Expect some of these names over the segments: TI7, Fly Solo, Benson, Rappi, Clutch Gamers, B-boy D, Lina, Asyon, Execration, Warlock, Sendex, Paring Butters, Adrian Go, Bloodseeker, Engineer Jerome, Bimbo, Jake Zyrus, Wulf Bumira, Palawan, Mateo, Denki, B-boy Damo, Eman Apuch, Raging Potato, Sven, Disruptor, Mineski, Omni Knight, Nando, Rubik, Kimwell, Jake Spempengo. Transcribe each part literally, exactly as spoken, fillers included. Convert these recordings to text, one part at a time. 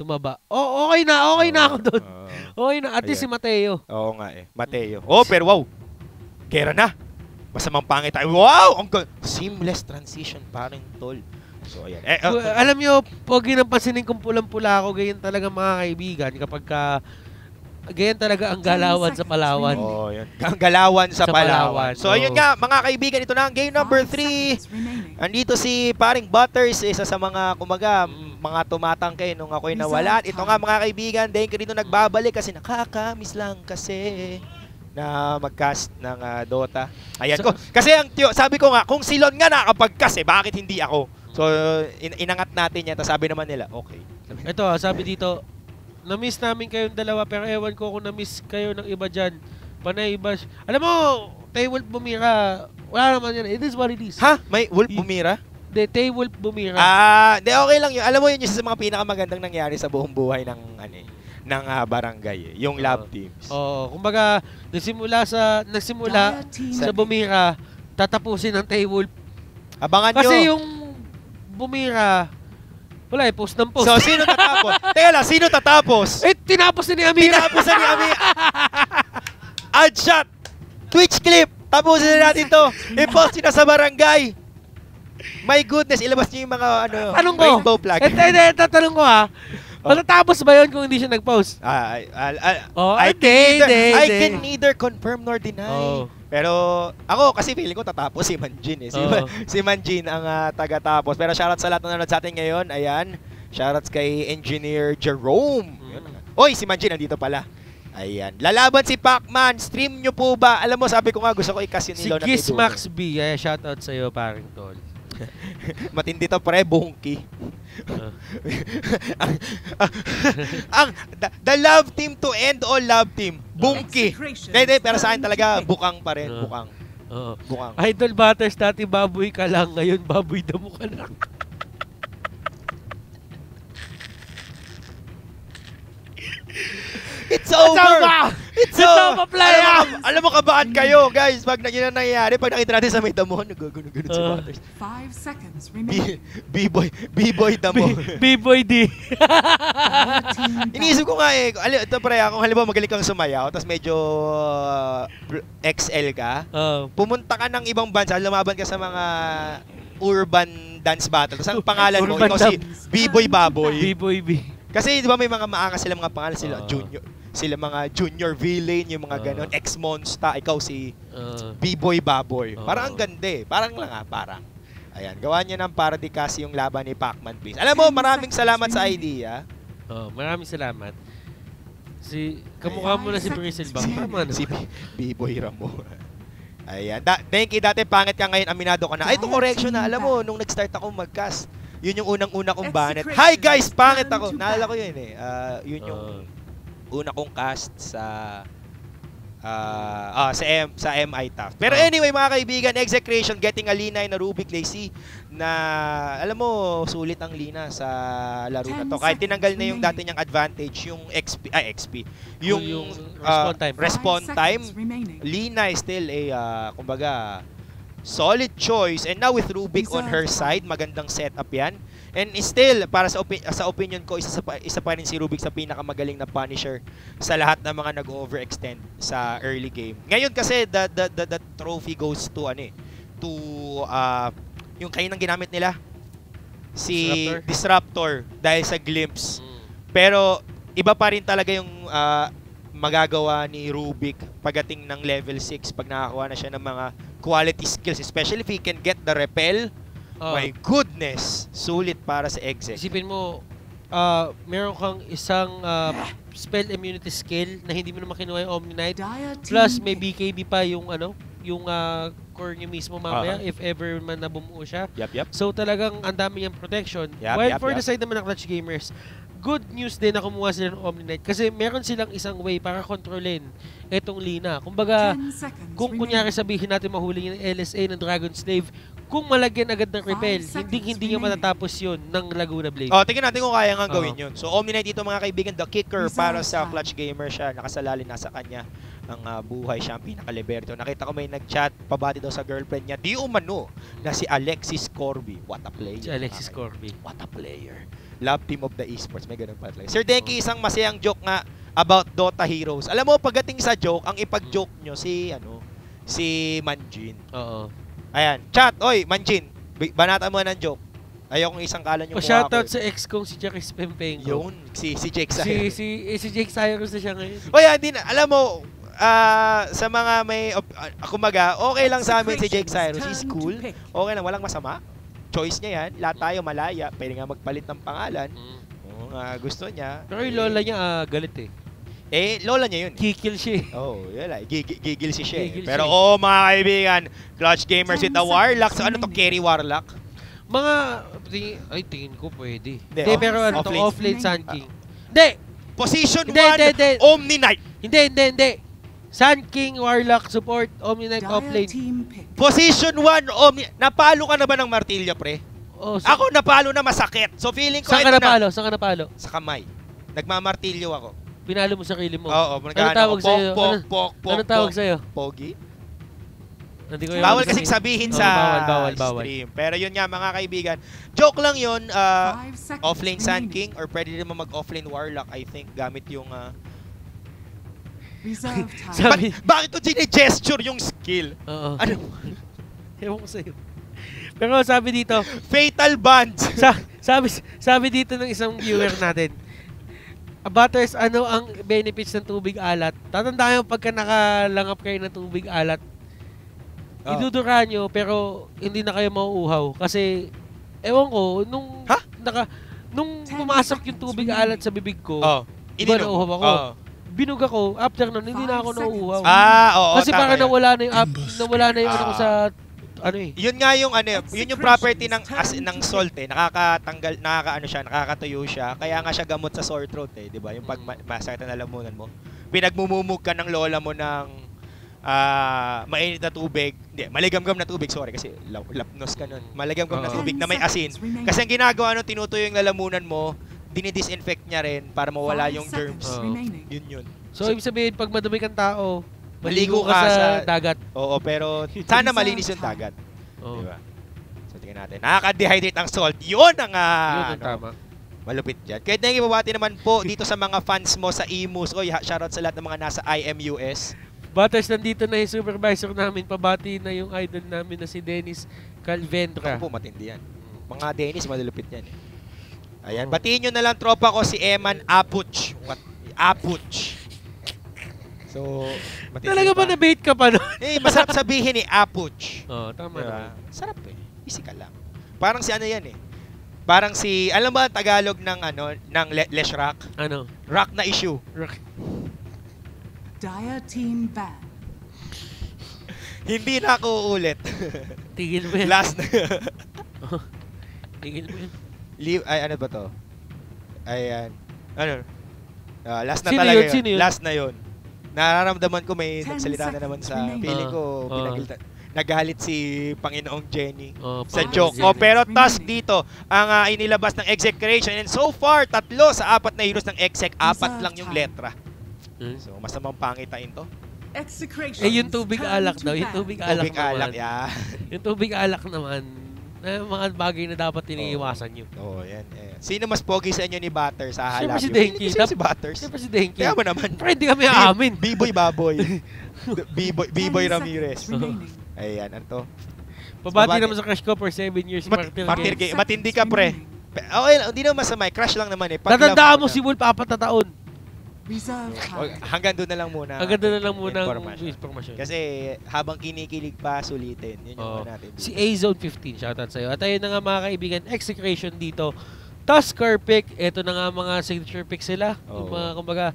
Tumaba. Oh, okay na. Okay uh, na ako doon. Uh, okay na. At least si Mateo. Oo nga eh. Mateo. Oh, pero wow. Kera na. Masamang pangit tayo. Wow! Seamless transition. Parang tol. So, ayan. Eh, uh, so, alam nyo, pag ginampansinin kong pulang-pula ako, ganyan talaga mga kaibigan. Kapag ka... Ganyan talaga ang galawan sa Palawan. Oo, oh, yun. Ang galawan sa, sa Palawan. Palawan. So, ayun nga, mga kaibigan, ito na ang game number three. Andito si paring Butters, isa sa mga, kumaga, mga tumatangkay nung ako'y nawala. Ito nga, mga kaibigan, Denki rito nagbabalik kasi nakakamiss lang kasi na mag-cast ng uh, Dota. Ayan so, ko. Kasi ang sabi ko nga, kung si Lon nga nakapag-cast eh, bakit hindi ako? So, in inangat natin yan. Tapos sabi naman nila, okay. Ito, sabi dito, na-miss namin kayong dalawa, pero ewan ko kung na-miss kayo ng iba dyan. Panay iba. Alam mo, Tay Wulf Bumira, wala naman yun. It is what it is. Ha? May Wulf Bumira? De, Tay Wulf Bumira. Ah, de, okay lang yun. Alam mo yun, yung sa mga pinakamagandang nangyari sa buong buhay ng, ano, ng uh, barangay. Eh. Yung lab teams. Oo. Oh, kumbaga, nagsimula sa, nagsimula sa Bumira, tatapusin ng Tay Wulf. Abangan nyo. Kasi yung Bumira, wala eh, post ng post. So, sino tatapos? Teka lang, sino tatapos? Eh, tinapos na ni Amira. Tinapos na ni Amira. Ad shot. Twitch clip. Tapusin na natin to. I-post na sa barangay. My goodness, ilabas niyo yung mga ano, tanong rainbow ko, flag. Eh, eh, tatanong ko ha. Matatapos ba yun kung hindi siya nag-post? Ah, I, I, I, oh, I, day, can, either, day, I day. can neither confirm nor deny. Oh. Pero ako kasi feeling ko tatapos si Manjin eh. Si, oh. si Manjin ang uh, taga-tapos. Pero shoutout sa lahat na nanonood sa atin ngayon. Ayan. Shoutouts kay Engineer Jerome. Mm. Oy, si Manjin nandito pala. Ayan. Lalaban si Pacman. Stream nyo po ba? Alam mo, sabi ko nga gusto ko ikas yun ni Lona. Si Kiss Max B. Ay, shoutout sa'yo, paring tol. Matindi to, pre. Bungki. Uh. ang, ang, the, the love team to end all love team. Bungki. Hindi, pero sa akin talaga, bukang pa rin. Uh. Bukang. Uh. Bukang. Idol Butters, dati baboy ka lang. Ngayon, baboy damo ka lang. It's over! It's over! Alam, alam mo kabahan kayo, guys. Pag naging nangyayari, pag nakita natin sa may damo, nag-guno-guno si Butters. Five seconds remaining. B-boy. B-boy damo. B-boy D. Iniisip ko nga eh. Ito pare, kung halimbawa magaling kang sumayaw, tapos medyo X L ka, pumunta ka ng ibang bansa, lumaban ka sa mga urban dance battle. Tapos ang pangalan mo, ikaw si B-boy Baboy. B-boy B. Kasi di ba may mga maakas sila mga pangalan sila, junior. Sila mga Junior Villain, yung mga uh, ganon, ex-monsta, ikaw si uh, B-boy Baboy. Uh, parang ang ganda eh. Parang lang ah, parang. Ayan, gawa niya ng parody kasi yung laban ni Pacman, please. Alam mo, maraming salamat sa idea. Oh, maraming salamat. Si, kamukha mo na si Brazil Bang. Tama na. Si B-boy Ramon. Ayan, da thank you dati, pangit ka ngayon, aminado ka na. Ay, ito correction na, alam mo, nung nag-start ako mag-cast, yun yung unang-una kong banet. Hi guys, pangit ako. Naalala ko yun eh. Uh, yun yung... Uh, una kong cast sa uh, ah, sa, M, sa M I Taft. Pero oh. Anyway mga kaibigan, Execration getting a Lina na Rubik Lacy na alam mo sulit ang Lina sa laro na to. Kahit tinanggal na yung dati niyang advantage, yung X P, ah, X P, yung, yung uh, respawn time, time Lina is still a uh, kumbaga solid choice and now with Rubik on her side, magandang setup yan. And still, para sa, opi sa opinion ko, isa, sa pa isa pa rin si Rubik sa pinakamagaling na punisher sa lahat ng mga nag-overextend sa early game. Ngayon kasi, the, the, the, the trophy goes to, ano eh, to, uh, yung kainang ginamit nila, si Disruptor, Disruptor dahil sa glimpse. Mm. Pero, iba pa rin talaga yung uh, magagawa ni Rubik pagdating ng level six pag nakakuha na siya ng mga quality skills, especially if he can get the repel. Oh. My goodness! Sulit para sa exec. Isipin mo, uh, meron kang isang uh, spell immunity skill na hindi mo naman kinuha yung Omni Knight. Plus, may B K B pa yung, ano, yung uh, core niya mismo mamaya, uh -huh. if ever man nabumuo siya. Yep, yep. So talagang ang dami niyang protection. Yep, While yep, for yep. the side naman ng Clutch Gamers, good news din na kumuha sila ng Omni Knight kasi meron silang isang way para kontrolin itong Lina. Kumbaga, kung kunyari sabihin natin mahuli yung L S A ng Dragon Slave, kung malagyan agad ng repel, hindi-hindi niya matatapos yun ng Laguna Blade. O, oh, tingnan natin kung kaya nga gawin yun. So, Omni Knight dito mga kaibigan, the kicker para sa Clutch Gamer siya. Nakasalalin na sa kanya ang uh, buhay siya, ang pinakaliberto. Nakita ko may nag-chat, pabati daw sa girlfriend niya. Di umano na si Alexis Corby. What a player. Si Alexis Corby. What a player. love team of the esports. May ganun pa. Sir Denki, isang masayang joke nga about Dota Heroes. Alam mo, pagdating sa joke, ang ipag-joke nyo si, ano, si Manjin. Oo. Ayan. Chat, oy, Manjin, banata mo ng joke. Ayokong isang kalan yung mukha ko. Shoutout sa ex kong si Jake Spempengo. Yun, si, si Jake Zyrus. Si, si, eh, si Jake Zyrus na siya ngayon. O yan, din, alam mo, uh, sa mga may, uh, kumaga, okay lang sa amin si Jake Zyrus. He's cool. Okay lang, walang masama. Choice niya yan. Lahat tayo malaya. Pwede nga magpalit ng pangalan. Kung uh, gusto niya. Pero yung lola niya, uh, galit eh. Eh, lola niya yun. Gigil siya. Oh, yun lang. Gigil si siya. Gigil pero, oh, mga kaibigan, Clutch Gamers with the Warlock. So, ano to, carry Warlock? Mga, ay, tingin ko pwede. Hindi, oh, pero ano to, offlane Sun King. Hindi! Position one, Omni Knight. Hindi, hindi, hindi. Sun King, Warlock, support, Omni Knight, offlane. Position one, Omni... Napalo ka na ba ng martilyo, pre? Oh, so... Ako, napalo na masakit. So, feeling ko, saan ito na... Saan ka napalo? Saan ka napalo? Sa kamay. Nagmamartilyo ako. Pinalo mo sa kilid mo? Oo. Ano tawag sa'yo? Pok, pok, pok. Ano tawag sa'yo? Pogi? Bawal kasing sabihin sa stream. Pero yun nga mga kaibigan, joke lang yun, offlane Sun King or pwede rin mo mag-offlane Warlock, I think, gamit yung... Bakit ko gine-gesture yung skill? Ano? Ewan ko sa'yo. Pero sabi dito... Fatal Bond! Sabi dito ng isang viewer natin, Butters, ano ang benefits ng tubig alat? Tatandaan yung pagka nakalangap kayo ng tubig alat, oh, idudura nyo, pero hindi na kayo mauuhaw. Kasi, ewan ko, nung, huh? naka, nung pumasok yung tubig alat sa bibig ko, oh, iba nauuhaw ako. Oh. Binug ako, after nun, hindi na ako nauuhaw. Ah, oo. Kasi para nawala na yung, up, nawala na yung ah. ano sa, ano eh. Yun nga yung, ano, yun yung property ng, as, ng salt eh. Nakakatanggal, nakakaano siya, nakakatuyo siya. Kaya nga siya gamot sa sore throat eh, di ba? Yung pag masakit na lalamunan mo. Pinagmumumog ka ng lola mo ng, ah, uh, mainit na tubig. Hindi, maligamgam na tubig, sorry kasi lapnos ka nun. Maligamgam uh -huh. na tubig na may asin. Kasi ang ginagawa nun, tinutuyo yung lalamunan mo, dinidisinfect niya rin para mawala yung germs. Uh -huh. Yun yun. So, so, ibig sabihin, pag madumi kang tao, maligo ka, ka sa dagat. Oo, pero sana malinis yung dagat. Oh. Diba? So, tingnan natin. Nakaka-dehydrate ang salt. Yun ang, uh, yun ang tama. Ano, malupit dyan. Kahit na ibabati naman po dito sa mga fans mo sa I M U S. Oy, shoutout sa lahat ng mga nasa I M U S. Butters, nandito na yung supervisor namin. Pabati na yung idol namin na si Dennis Calventra. Ako po, matindi yan. Mga Dennis, malulupit yan. Eh. Ayan, oh, batiin nyo na lang tropa ko si Eman Apuch. What? Apuch. So, talaga ba na-bait ka pa nun? Eh, masarap sabihin eh, Apuch. Oo, oh, tama diba? Naman. Sarap eh. Easy ka lang. Parang si ano yan eh. Parang si, alam ba Tagalog ng ano, ng le Lesh Rock? Ano? Rock na issue. Rock. Dire team ban. Hindi na ako uulit. Tigil mo yan. Last na. Oh, tigil mo yan. Leave, ay ano ba to? Ayan. Ano? Uh, last na sino talaga yun, yun. yun? Last na yun. Nararamdaman ko may nagsalita na naman sa uh, feeling ko. Uh, pinagilta. Naghalit si Panginoong Jenny uh, sa joke. Oh, pero task dito, ang uh, inilabas ng Execration. And so far, tatlo sa apat na heroes ng Exec, apat lang yung letra. So, masamang pangitain to. Eh, yung tubig alak daw. Yung tubig alak tubig naman. Alak, yeah. Yung tubig alak naman. Eh, mga bagay na dapat iniiwasan nyo. Oo, oh, yan. Eh. Sino mas pogi sa inyo ni Butters? Ah, siyempre si Denki. Siyempre si Butters. Siyempre si Denki. Kaya mo naman. Pero hindi kami aamin. B-boy Baboy. B-boy Ramirez. Ayan, ano to? Pabati naman sa crush ko for seven years. Martir game. Matindi ka, pre. Okay, hindi naman masamay. Crush lang naman eh. Tatandaan mo si Wulf, apat na taon. Okay. Hanggang doon na lang muna. Hanggang doon na lang muna information. information. Kasi habang kinikilig pa, sulitin. Yun yung oh. natin. Dito. Si A Zone fifteen, shoutout sa'yo. At ayun na nga mga kaibigan, Execration dito. Tusker pick, eto na nga mga signature pick sila. Oh. Yung mga, kumbaga,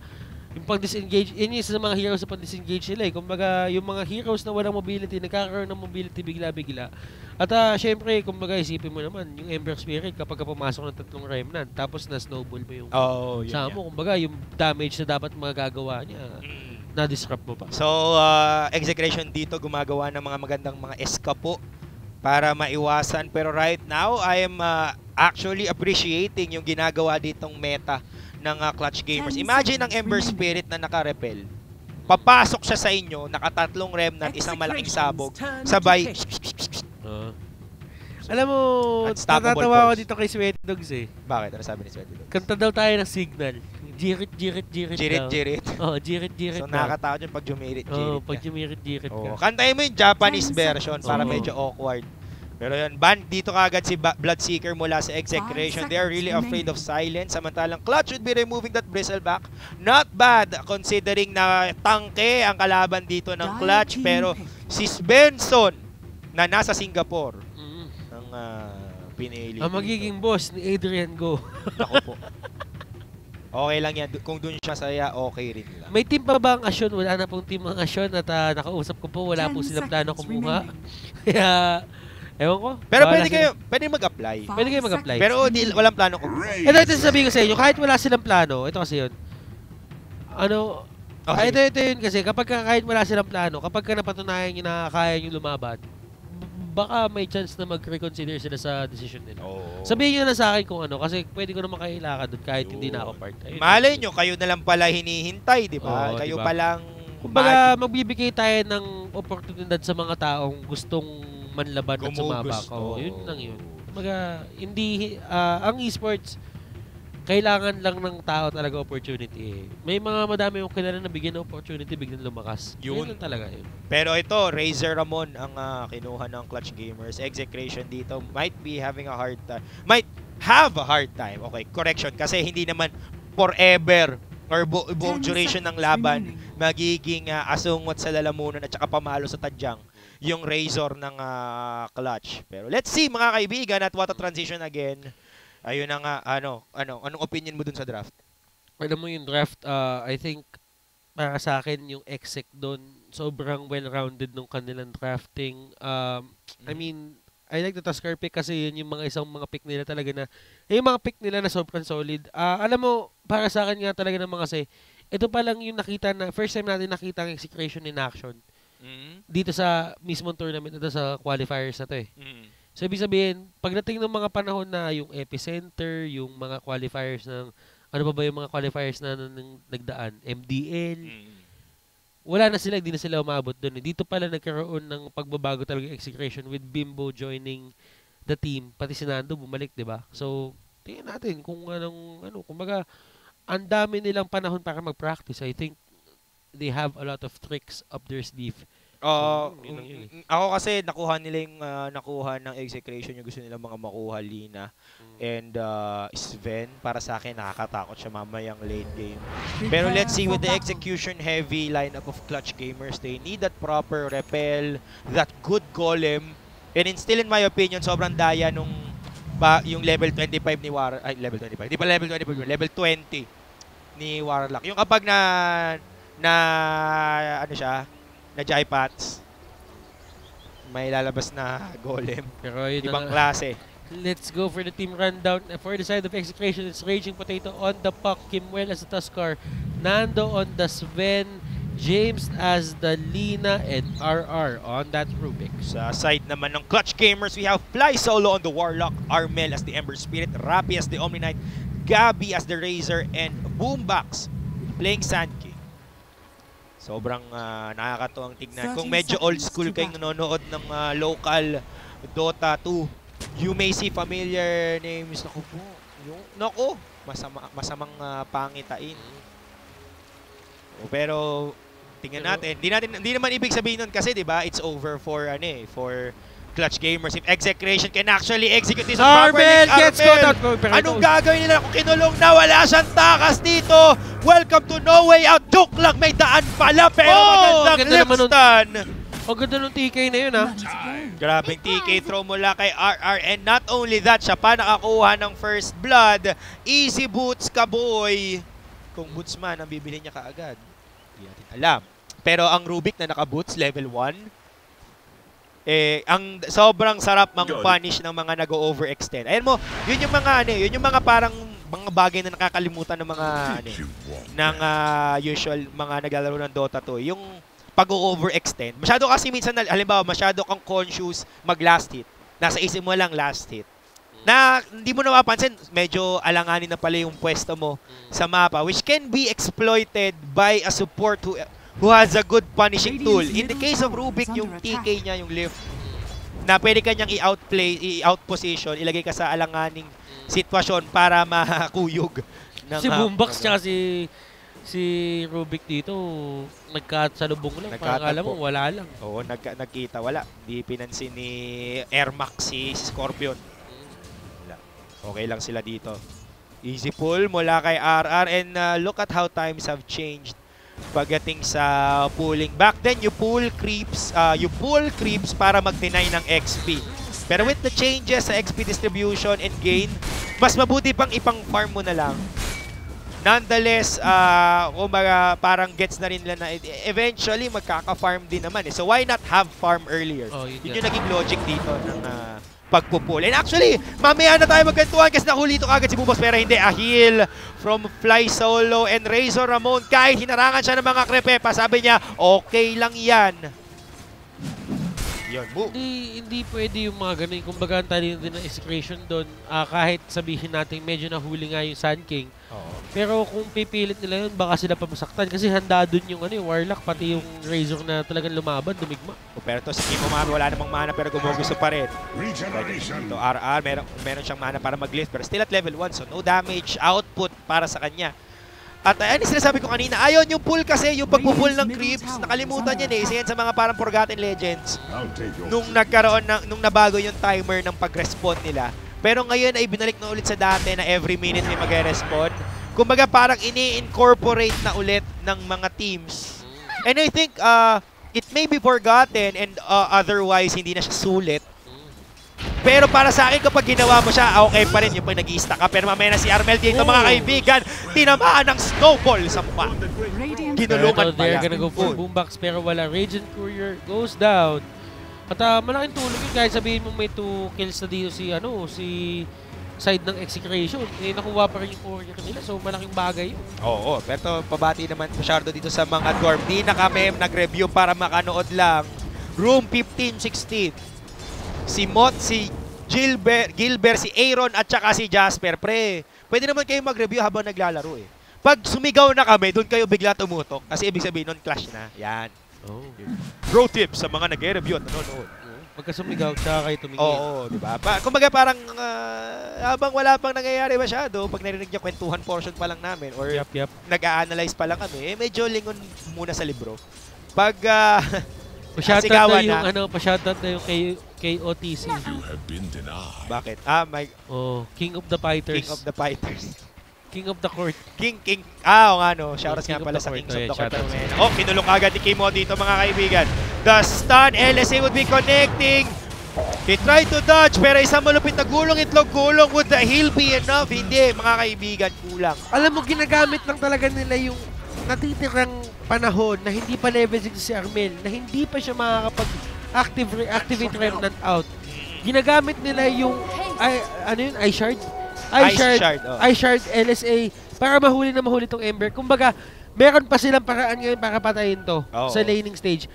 yung pang-disengage, yun yung isa mga heroes na pang-disengage sila eh. Kumbaga, yung mga heroes na walang mobility, nagkakaroon ng mobility bigla-bigla. At uh, syempre, kumbaga, isipin mo naman, yung Ember Spirit, kapag pumasok ng tatlong Remnant, tapos na-snowball mo yung oh, yun, sama mo, yeah. Kumbaga, yung damage na dapat magagawa niya, mm. na-disrupt mo pa. So, uh, Execration dito, gumagawa ng mga magandang mga eskapo para maiwasan. Pero right now, I am uh, actually appreciating yung ginagawa ditong meta ng uh, Clutch Gamers. Imagine ang Ember Spirit na naka-repel. Papasok siya sa inyo, nakatatlong Remnant, isang malaking sabog, sabay... Uh, Alam mo, natatawa ko dito kay Sweaty Dogs eh. Bakit? Ano sabi ni Sweaty Dogs? Kanta daw tayo ng signal. Jirit, jirit, jirit Jirit, jirit. Oo, jirit, jirit. So nakakatawa dyan pag jumirit, jirit. Oo, pag jumirit, jirit ka. Kantayin mo yung Japanese version para medyo awkward. Pero yun, banned dito kaagad si Bloodseeker mula sa Execration. They are really afraid of silence. Samantalang Clutch would be removing that bristle back. Not bad considering na tangke ang kalaban dito ng Clutch. Pero si Svenson na nasa Singapore mm. ang uh, pinili. Ang magiging dito. Boss ni Adrian Go. Ako po. Okay lang yan. Kung doon siya saya, okay rin lang. May team pa ba ang Asyon? Wala na pong team ang Asyon at uh, nakausap ko po. Wala po silang plano kumuha. Kaya... Ewan ko. Pero pwede kayo, pwede mag-apply. Pwede kayo mag-apply. Pero di, walang plano ko. Ito, ito sasabihin ko sa inyo, kahit wala silang plano, ito kasi yun. Ano, okay. ito, ito yun kasi, kapag kahit wala silang plano, kapag ka napatunayan nyo na kaya nyo lumaban, baka may chance na mag-reconsider sila sa decision nila. Oh. Sabihin nyo na sa akin kung ano, kasi pwede ko naman kayo ilaka doon kahit yun. Hindi na ako part. Ayun, malay nyo, kayo na lang pala hinihintay, di ba? Oh, kayo diba? Palang... Kumbaga, magbibigay tayo ng oportunidad sa mga taong gustong manlaban at sumabak. Oh, yun lang yun. Maga, hindi, uh, ang esports, kailangan lang ng tao talaga opportunity. May mga madami yung kilala na bigyan ng opportunity, bigyan lumakas. Yun. Yun talaga yun. Pero ito, Razor Ramon ang uh, kinuha ng Clutch Gamers. Execration dito might be having a hard time. Might have a hard time. Okay, correction. Kasi hindi naman forever or bu buong duration ng laban magiging uh, asungot sa lalamunan at saka pamalo sa tadyang yung Razor ng uh, Clutch. Pero let's see mga kaibigan at what a transition again. Ayun na nga, ano, ano, anong opinion mo dun sa draft? Alam mo yung draft, uh, I think, para sa akin, yung exec dun, sobrang well-rounded nung kanilang drafting. Um, I mean, I like the Tusker pick kasi yun yung mga isang mga pick nila talaga na, yung mga pick nila na sobrang solid. Uh, alam mo, para sa akin nga talaga ng mga say, ito palang yung nakita na, first time natin nakita ang execution in action. Mm-hmm. Dito sa mismong tournament na sa qualifiers na to eh. Mm-hmm. So ibig sabihin, pagdating ng mga panahon na yung epicenter, yung mga qualifiers ng, ano ba ba yung mga qualifiers na nagdaan, M D L, mm-hmm. wala na sila, hindi na sila umabot doon. Dito pala nagkaroon ng pagbabago talaga execution with Bimbo joining the team, pati si Nando bumalik, di ba? So, tingnan natin kung anong, ano, kumbaga, ang dami nilang panahon para mag-practice. I think, they have a lot of tricks up their sleeve. Uh, so, yun yun. Ako kasi nakuha nila yung uh, nakuha ng execution yung gusto nila mga makuha, Lina mm. and uh, Sven. Para sa akin, nakakatakot siya mamayang late game. Pero let's see with the execution heavy lineup of Clutch Gamers, they need that proper repel, that good golem, and in, still in my opinion, sobrang daya nung ba, yung level twenty-five ni War... Ay, level twenty-five. Di pa level twenty-five, level twenty ni Warlock. Yung kapag na... na ano siya na J-Pats may lalabas na golem pero ibang na, klase. Let's go for the team rundown for the side of execution. It's Raging Potato on the puck, Kimwell as the Tuskar, Nando on the Sven, James as the Lina, and R R on that Rubik. Sa side naman ng Clutch Gamers, we have Fly Solo on the Warlock, Armel as the Ember Spirit, Rappi as the Omni Knight, Gabby as the Razor, and Boombox playing Sandki. Sobrang uh, nakakatuwang tignan. Kung medyo old school kayong nanonood ng uh, local Dota two, you may see familiar names. Naku po. Yung, naku. Masama, masamang uh, pangitain. O, pero, tingnan natin. Di, natin. di naman ibig sabihin nun kasi, di ba? It's over for, ano eh, for Clutch Gamers. If Execration can actually execute this properly, Armel gets caught out. Anong gagawin nila kung kinulong na? Wala siyang takas dito. Welcome to No Way Out. Joke lang, may daan pala. Pero magandang left stun. Ang ganda ng T K na yun, ha? Grabing T K throw mula kay R R. And not only that, siya pa nakakuha ng first blood. Easy boots ka, boy. Kung boots man, ang bibili niya kaagad. Hindi natin alam. Pero ang Rubik na naka-boots, level one, eh, ang sobrang sarap mang-punish ng mga nag-overextend. Ayan mo, yun yung mga, ano, yun yung mga parang mga bagay na nakakalimutan ng mga ano, ng uh, usual mga naglalaro ng Dota two, yung pag-overextend. Masyado kasi minsan, halimbawa, masyado kang conscious mag-last hit. Nasa isip mo lang last hit. Na hindi mo napapansin, medyo alanganin na pala yung pwesto mo sa mapa, which can be exploited by a support who, who has a good punishing tool. In the case of Rubik, yung T K niya, yung lift, na pwede ka niyang i-outplay, i-outposition, ilagay ka sa alanganing sitwasyon para makuyog. Si Boombox tsaka si, si Rubik dito, nagkasalubong lang. Nagkakala mo, wala lang. Oo, nag nagkita, wala. Di pinansin ni Air Max si Scorpion. Wala. Okay lang sila dito. Easy pull mula kay R R and uh, look at how times have changed pagdating sa pulling. Back then, you pull creeps, uh, you pull creeps para mag-deny ng X P. Pero with the changes sa X P distribution and gain, mas mabuti pang ipang-farm mo na lang. Nonetheless, uh, umaga, parang gets na rin nila na eventually magkaka-farm din naman. Eh. So why not have farm earlier? Oh, yun yun yung naging logic dito ng... Uh, pagpupul. And actually, mamaya na tayo magkantuhan kasi nahuli ito kagad si Bubos. Pero hindi, a heal from Fly Solo and Razor Ramon. Kahit hinarangan siya ng mga krepepa, sabi niya, okay lang yan. Yun, boom. Hindi, hindi pwede yung mga ganun. Kung baga, tayo din ng execration doon. Uh, kahit sabihin natin, medyo nahuli nga yung Sun King. Oo. Pero kung pipilit nila yun, baka sila pa masaktan. Kasi handa doon yung, ano, yung Warlock, pati yung Razor na talagang lumaban, dumigma. Pero to, si Kimo Mami, wala namang mana pero gumugusto pa rin. Ito, R R, meron, meron siyang mana para mag-lift. Pero still at level one, so no damage output para sa kanya. At uh, ano sinasabi ko kanina, ayon yung pull kasi, yung pagpupull ng creeps, nakalimutan yan eh. Isa yan sa mga parang Forgotten Legends. Nung nagkaroon ng, nung nabago yung timer ng pag-respond nila. Pero ngayon ay binalik na ulit sa dati na every minute may mag-respond. Kumbaga parang ini-incorporate na ulit ng mga teams. And I think uh, it may be forgotten and uh, otherwise hindi na siya sulit. Pero para sa akin, kapag ginawa mo siya, okay pa rin yung pag nag-i-stack ka. Pero mamaya na si Armel dito, oh, mga kaibigan, tinamaan ng snowball sa mukha. Ginulungan pa yan. They're gonna go for Boombox, pero wala. Radiant Courier goes down. At uh, malaking tulong yun kahit sabihin mo may two kills na dito si, ano, si side ng execration. Eh, nakuha pa rin yung courier nila, so malaking bagay yun. Oo, oo. Pero pabati naman masyado dito sa mga dorm. Di na kami nag-review para makanood lang. Room fifteen sixteen. Si Mott, si Gilbert, Gilbert, si Aaron at saka si Jasper. Pre, pwede naman kayo mag-review habang naglalaro eh. Pag sumigaw na kami, doon kayo bigla tumutok. Kasi ibig sabihin nun, clash na. Yan. Oh. Pro tips sa mga nag-review at nanonood. Magkasumigaw, tsaka kayo tumingin. Oo, di ba? Pa kumbaga parang uh, habang wala pang nangyayari masyado, pag narinig niya kwentuhan portion pa lang namin or yep, yep. nag-a-analyze pa lang kami, eh, medyo lingon muna sa libro. Pag... Uh, Pa-shoutout na yung, na. ano, pa-shoutout na yung K O T C. You have been denied. Bakit? Ah, my... Oh, King of the Fighters. King of the Fighters. King of the Court. King, King... Ah, o nga, no. Shoutouts nga pala sa King of the Court. Oh, kinulong agad ni Kimo dito, mga kaibigan. The stun, L S A would be connecting. He tried to dodge, pero isang malupit na gulong, itlog-gulong. Would the heal be enough? Hindi, mga kaibigan, kulang. Alam mo, ginagamit lang talaga nila yung natitirang panahon na hindi pa level six si Armel, na hindi pa siya makakapag-activate remnant out. Ginagamit nila yung, ay, ano yun, eye shard? Eye shard, shard, oh. Eye shard, L S A, para mahuli na mahuli tong Ember. Kumbaga, meron pa silang paraan ngayon para patayin to oh, sa laning stage.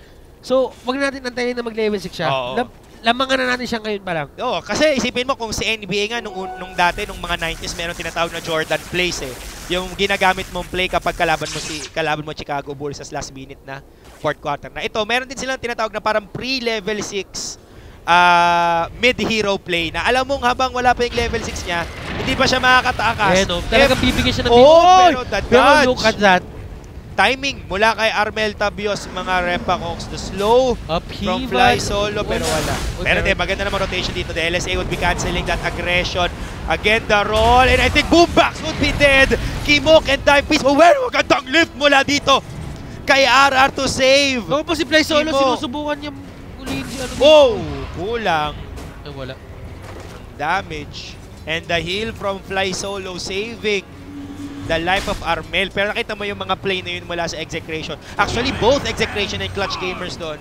So, wag natin antayin na mag-level six siya. Oh, oh. Lamangan na natin siya ngayon pa lang. Oo, kasi isipin mo kung si N B A nga nung, nung dati, nung mga nineties, meron tinatawag na Jordan plays eh. Yung ginagamit mong play kapag kalaban mo si kalaban mo Chicago Bulls sa last minute na fourth quarter na. Ito, meron din silang tinatawag na parang pre-level six uh, mid-hero play na alam mong habang wala pa yung level six niya, hindi pa siya makakataakas. Eh, no, talaga bibigyan siya ng big oh, pero, pero look at that. Timing mula kay Armel Tabios, mga Repacox, the slow upheaval from Fly Solo, pero wala. Okay. Pero di, maganda naman rotation dito. The L S A would be canceling that aggression. Again, the roll, and I think Boombox would be dead. Kimok and Time Piece. Oh, well, magandang lift mula dito kay R R to save. Ako po si Fly Solo, Kimok. Sinusubukan niya ulit. Oh, kulang. Ay, wala. Damage. And the heal from Fly Solo saving the life of Armel. Pero nakita mo yung mga play na yun mula sa Execration. Actually, both Execration and Clutch Gamers doon,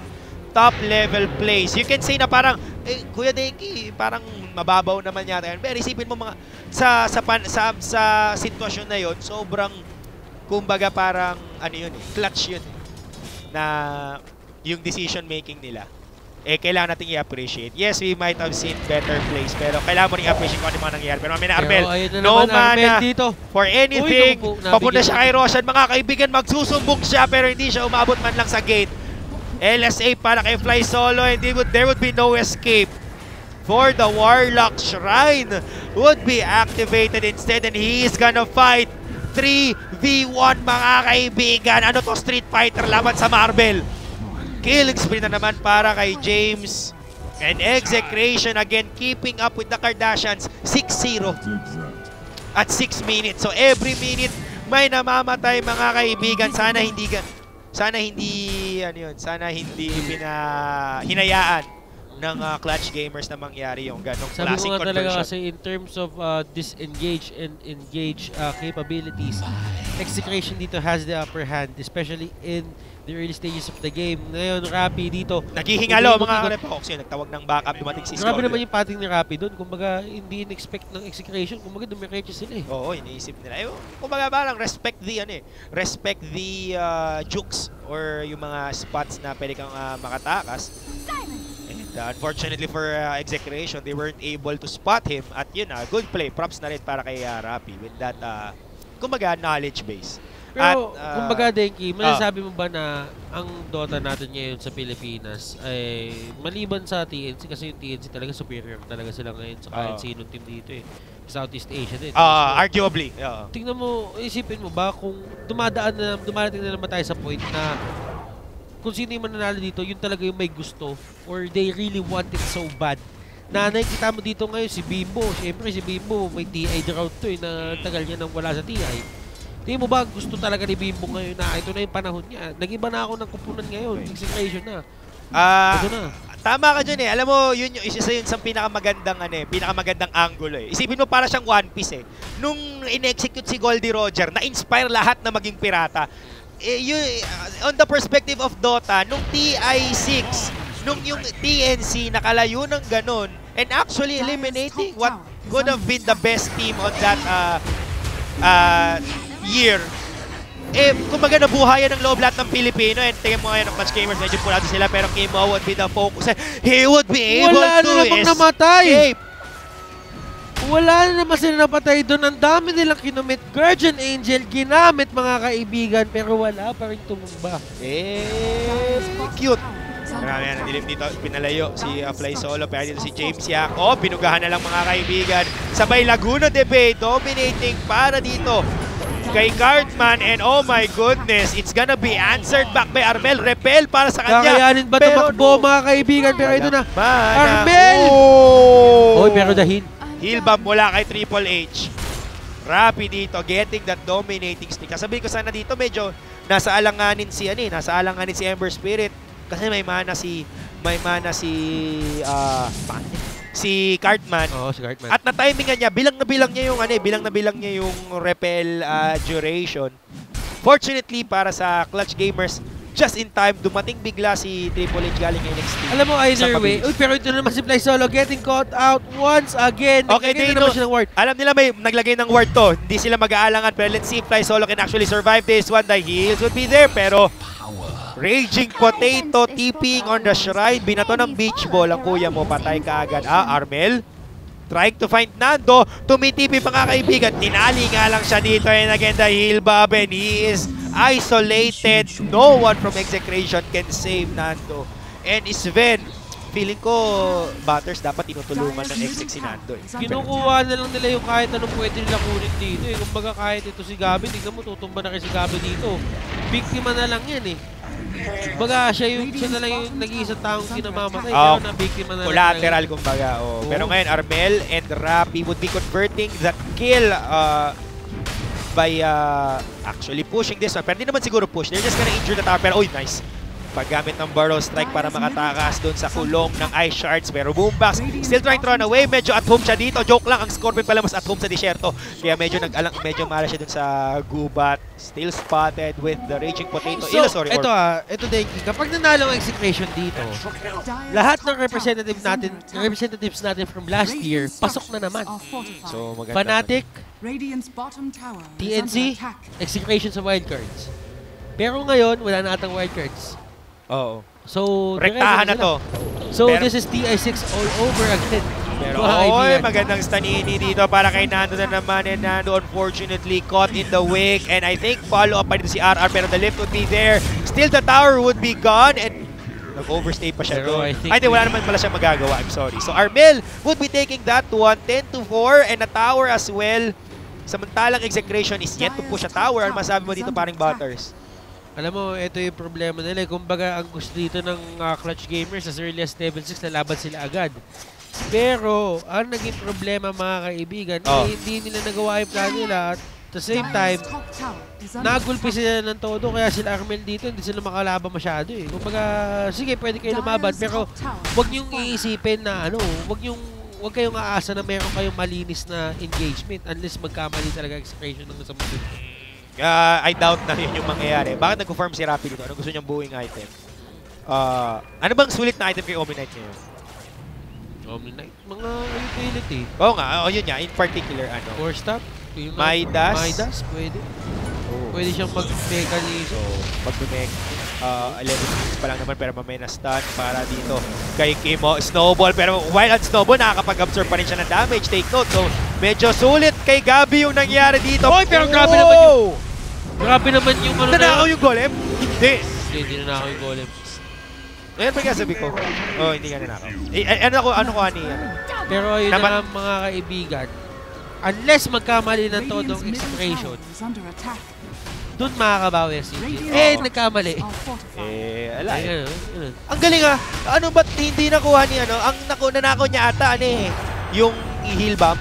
top-level plays. You can say na parang, eh, Kuya Denki, parang mababaw naman yata yan. Pero isipin mo mga, sa, sa, pan, sa, sa sitwasyon na yun, sobrang, kumbaga parang, ano yun eh, clutch yun eh, na yung decision-making nila. Eh, kailangan natin i-appreciate. Yes, we might have seen better plays, pero kailangan mo rin i-appreciate kung ano yung mga nangyayari. Pero mamaya na, Armel, no mana for anything. Papunta siya kay Roshan, mga kaibigan, magsusumbong siya, pero hindi siya umabot man lang sa gate. L S A para kay Fly Solo, and they would, there would be no escape for the Warlock. Shrine would be activated instead, and he is gonna fight three v one mga kaibigan. Ano to, Street Fighter laban sa Marvel. Killing spree na naman para kay James. And Execration again, keeping up with the Kardashians, six zero at six minutes. So every minute may namamatay mga kaibigan. Sana hindi sana hindi ano yun, sana hindi pina, hinayaan ng uh, Clutch Gamers na mangyari yung ganong klaseng conversion. Sabi ko nga talaga kasi in terms of uh, disengage and engage uh, capabilities, Execration dito has the upper hand, especially in the early stages of the game. Ngayon, Rappi dito. Naghihingalo mga repox yun. Nagtawag ng backup, dumating si Scorpio. Grabe naman yung pating ni Rappi doon. Kumbaga, hindi in-expect ng Execration. Kumbaga, dumiretso sila eh. Oo, iniisip nila. Eh, kumbaga, parang respect the, ano eh, respect the uh, jukes or yung mga spots na pwede kang uh, makatakas. And uh, unfortunately for uh, Execration, they weren't able to spot him. At yun na, uh, good play. Props na rin para kay uh, Rappi with that, uh, kumbaga, knowledge base. Pero, at, uh, kumbaga, Denki, masasabi mo ba na ang Dota natin ngayon sa Pilipinas ay maliban sa T N C, kasi yung T N C talaga superior talaga sila ngayon sa kahit uh, sinong team dito eh. Southeast Asia din. Ah, uh, so, arguably. Uh, tingnan mo, isipin mo ba kung dumadaan na, dumarating na naman tayo sa point na kung sino yung mananalo dito, yun talaga yung may gusto or they really want it so bad. Na nakikita mo dito ngayon si Bimbo. Siyempre si Bimbo may T I drought to eh, na tagal niya nang wala sa T I. Tingin mo ba gusto talaga ni Bimbo ngayon na ito na yung panahon niya? Nag-iba na ako ng kupunan ngayon. Execration na. Ah, uh, tama ka dyan eh. Alam mo, yun yung isa yun sa pinakamagandang, ano, eh, pinakamagandang angulo eh. Isipin mo para siyang One Piece eh. Nung in-execute si Goldie Roger, na-inspire lahat na maging pirata. Eh, yun, on the perspective of Dota, nung T I six, nung yung T N C, nakalayo ng ganun, and actually eliminating what could have been the best team on that uh, uh, year, eh, kumbaga nabuhayan ng loob lahat ng Pilipino, and tingin mo ngayon ng Clutch Gamers, medyo pulado sila, pero Kimo would be the focus. He would be able wala to escape. Wala na namatay. Wala na naman sila napatay doon. Ang dami nilang kinumit. Guardian Angel, ginamit mga kaibigan, pero wala pa rin tumumba. Eh, cute. Marami na nadilim dito. Pinalayo si uh, Fly Solo, pero dito si James Yak. Oh, pinugahan na lang mga kaibigan. Sabay Laguna Debate, dominating para dito kay Cartman, and oh my goodness, it's gonna be answered back by Armel. Repel para sa kanya. Kakayanin ba ito makbo mga kaibigan? Pero ito na, Armel! Oh! Oy, pero dahil heal bomb mula kay Triple H. Rappi dito, getting that dominating stick. Kasabihin ko sana dito, medyo nasa alanganin si, ano eh, nasa alanganin si Ember Spirit. Kasi may mana si, may mana si, ah, uh, si Cartman. Oo, si Cartman. At na-timingan niya, bilang na bilang niya yung ano, bilang na bilang niya yung repel uh, duration. Fortunately para sa Clutch Gamers, just in time, dumating bigla si Triple H galing N X T. Alam mo, either way, uy, pero ito na naman si Fly Solo getting caught out once again. Okay, okay, no, ng ward. Alam nila may naglagay ng ward to. Hindi sila mag-aalangan, pero let's see if Fly Solo can actually survive this one. The heals would be there, pero Raging Potato tipping on the shrine. Binato ng beach ball. Ang kuya mo, patay ka agad. Ah, Armel trying to find Nando. Tumitipi mga kaibigan. Tinali nga lang siya dito. And again, the heel bob. And he is isolated. No one from Execration can save Nando. And Sven, feeling ko, Butters dapat tinutulungan ng Exec si Nando. Eh. Kinukuha na lang nila yung kahit anong pwede nila kunin dito. Eh. Kung baga kahit ito si Gabby, tignan mo, tutumba na kayo si Gabby dito. Biktima na lang yan eh. Baga, siya, yung, siya na lang yung nag-iisa taong kinamamatay. Oh, na biktima na collateral lang kumbaga. Oh. Oh. Pero ngayon, Armel and Rappi would be converting that kill uh, by uh, actually pushing this one. Pero hindi naman siguro push. They're just gonna injure the tower. Pero, oh, nice. Paggamit ng Burrow Strike para makatakas doon sa kulong ng Ice Shards. Pero Boombox still trying to run away. Medyo at home siya dito. Joke lang, ang Scorpion pala mas at home sa disyerto. Kaya medyo nag-alang, medyo mara siya doon sa gubat. Still spotted with the Raging Potato. So, Ila, sorry. Ito ah, ito Denki. Kapag nanalo ang Execration dito, lahat ng representative natin, representatives natin from last year, pasok na naman. So, maganda. Fanatic, T N C, Execration sa wildcards. Pero ngayon, wala na atang wildcards. Oo. So, rektahan na to. So, pero, this is T I six all over again. Pero, oy, magandang stanini dito para kay Nando na naman. And Nando, unfortunately, caught in the wake. And I think follow up pa dito si R R. Pero the lift would be there. Still, the tower would be gone. And Nag-overstay pa siya doon. Ay, di, wala naman pala siya magagawa. I'm sorry. So, Armel would be taking that one. ten to four and a tower as well. Samantalang Execration is yet to push a tower. Ano masabi mo dito, paring Butters? Alam mo, ito yung problema nila. Kumbaga, ang gusto dito ng uh, Clutch Gamers as early as level six, nalaban sila agad. Pero, ang naging problema, mga kaibigan, oh. eh, hindi nila nagawa yung plan nila. At the same time, nagulpi sila ng todo. Kaya sila Armel dito, hindi sila makalaban masyado eh. Kumbaga, sige, pwede kayo lumaban. Pero, huwag niyong iisipin na ano, huwag niyong huwag kayong aasa na meron kayong malinis na engagement unless magkamali talaga Execration ng sa mundo. Uh, I doubt na yun yung mangyayari. Bakit nag-farm si Rappi dito? Ano gusto niyang buwing item? Uh, ano bang sulit na item kay Omni Knight ngayon? Omni Knight? Mga utility. Oo nga. O yun nga. In particular, ano? Four stop? Midas? Midas? Pwede. Oh. Pwede siyang mag-mechanism. Oh. Mag-mechanism. Uh, eleven minutes pa lang naman pero mamaya na stun para dito kay Kimo. Snowball pero while at Snowball nakakapag-absorb pa rin siya ng damage. Take note. So medyo sulit kay Gabby yung nangyari dito. Oy, pero grabe naman yung grabe naman yung ano na ako yung golem? Hindi. Hindi, hindi na ako yung golem. Ayan pag sabi ko. Oh, hindi ka na ako. Eh, ano ko, ano ko ani yan? Pero yun na mga kaibigan. Unless magkamali ng todong Execration. Doon makakabawi si G. Eh, nagkamali. Eh, ala. Ay, ano, ano. Ang galing ah. Ano ba't hindi nakuha ni ano? Ang naku nanakaw niya ata, ano eh. Yung heal bump.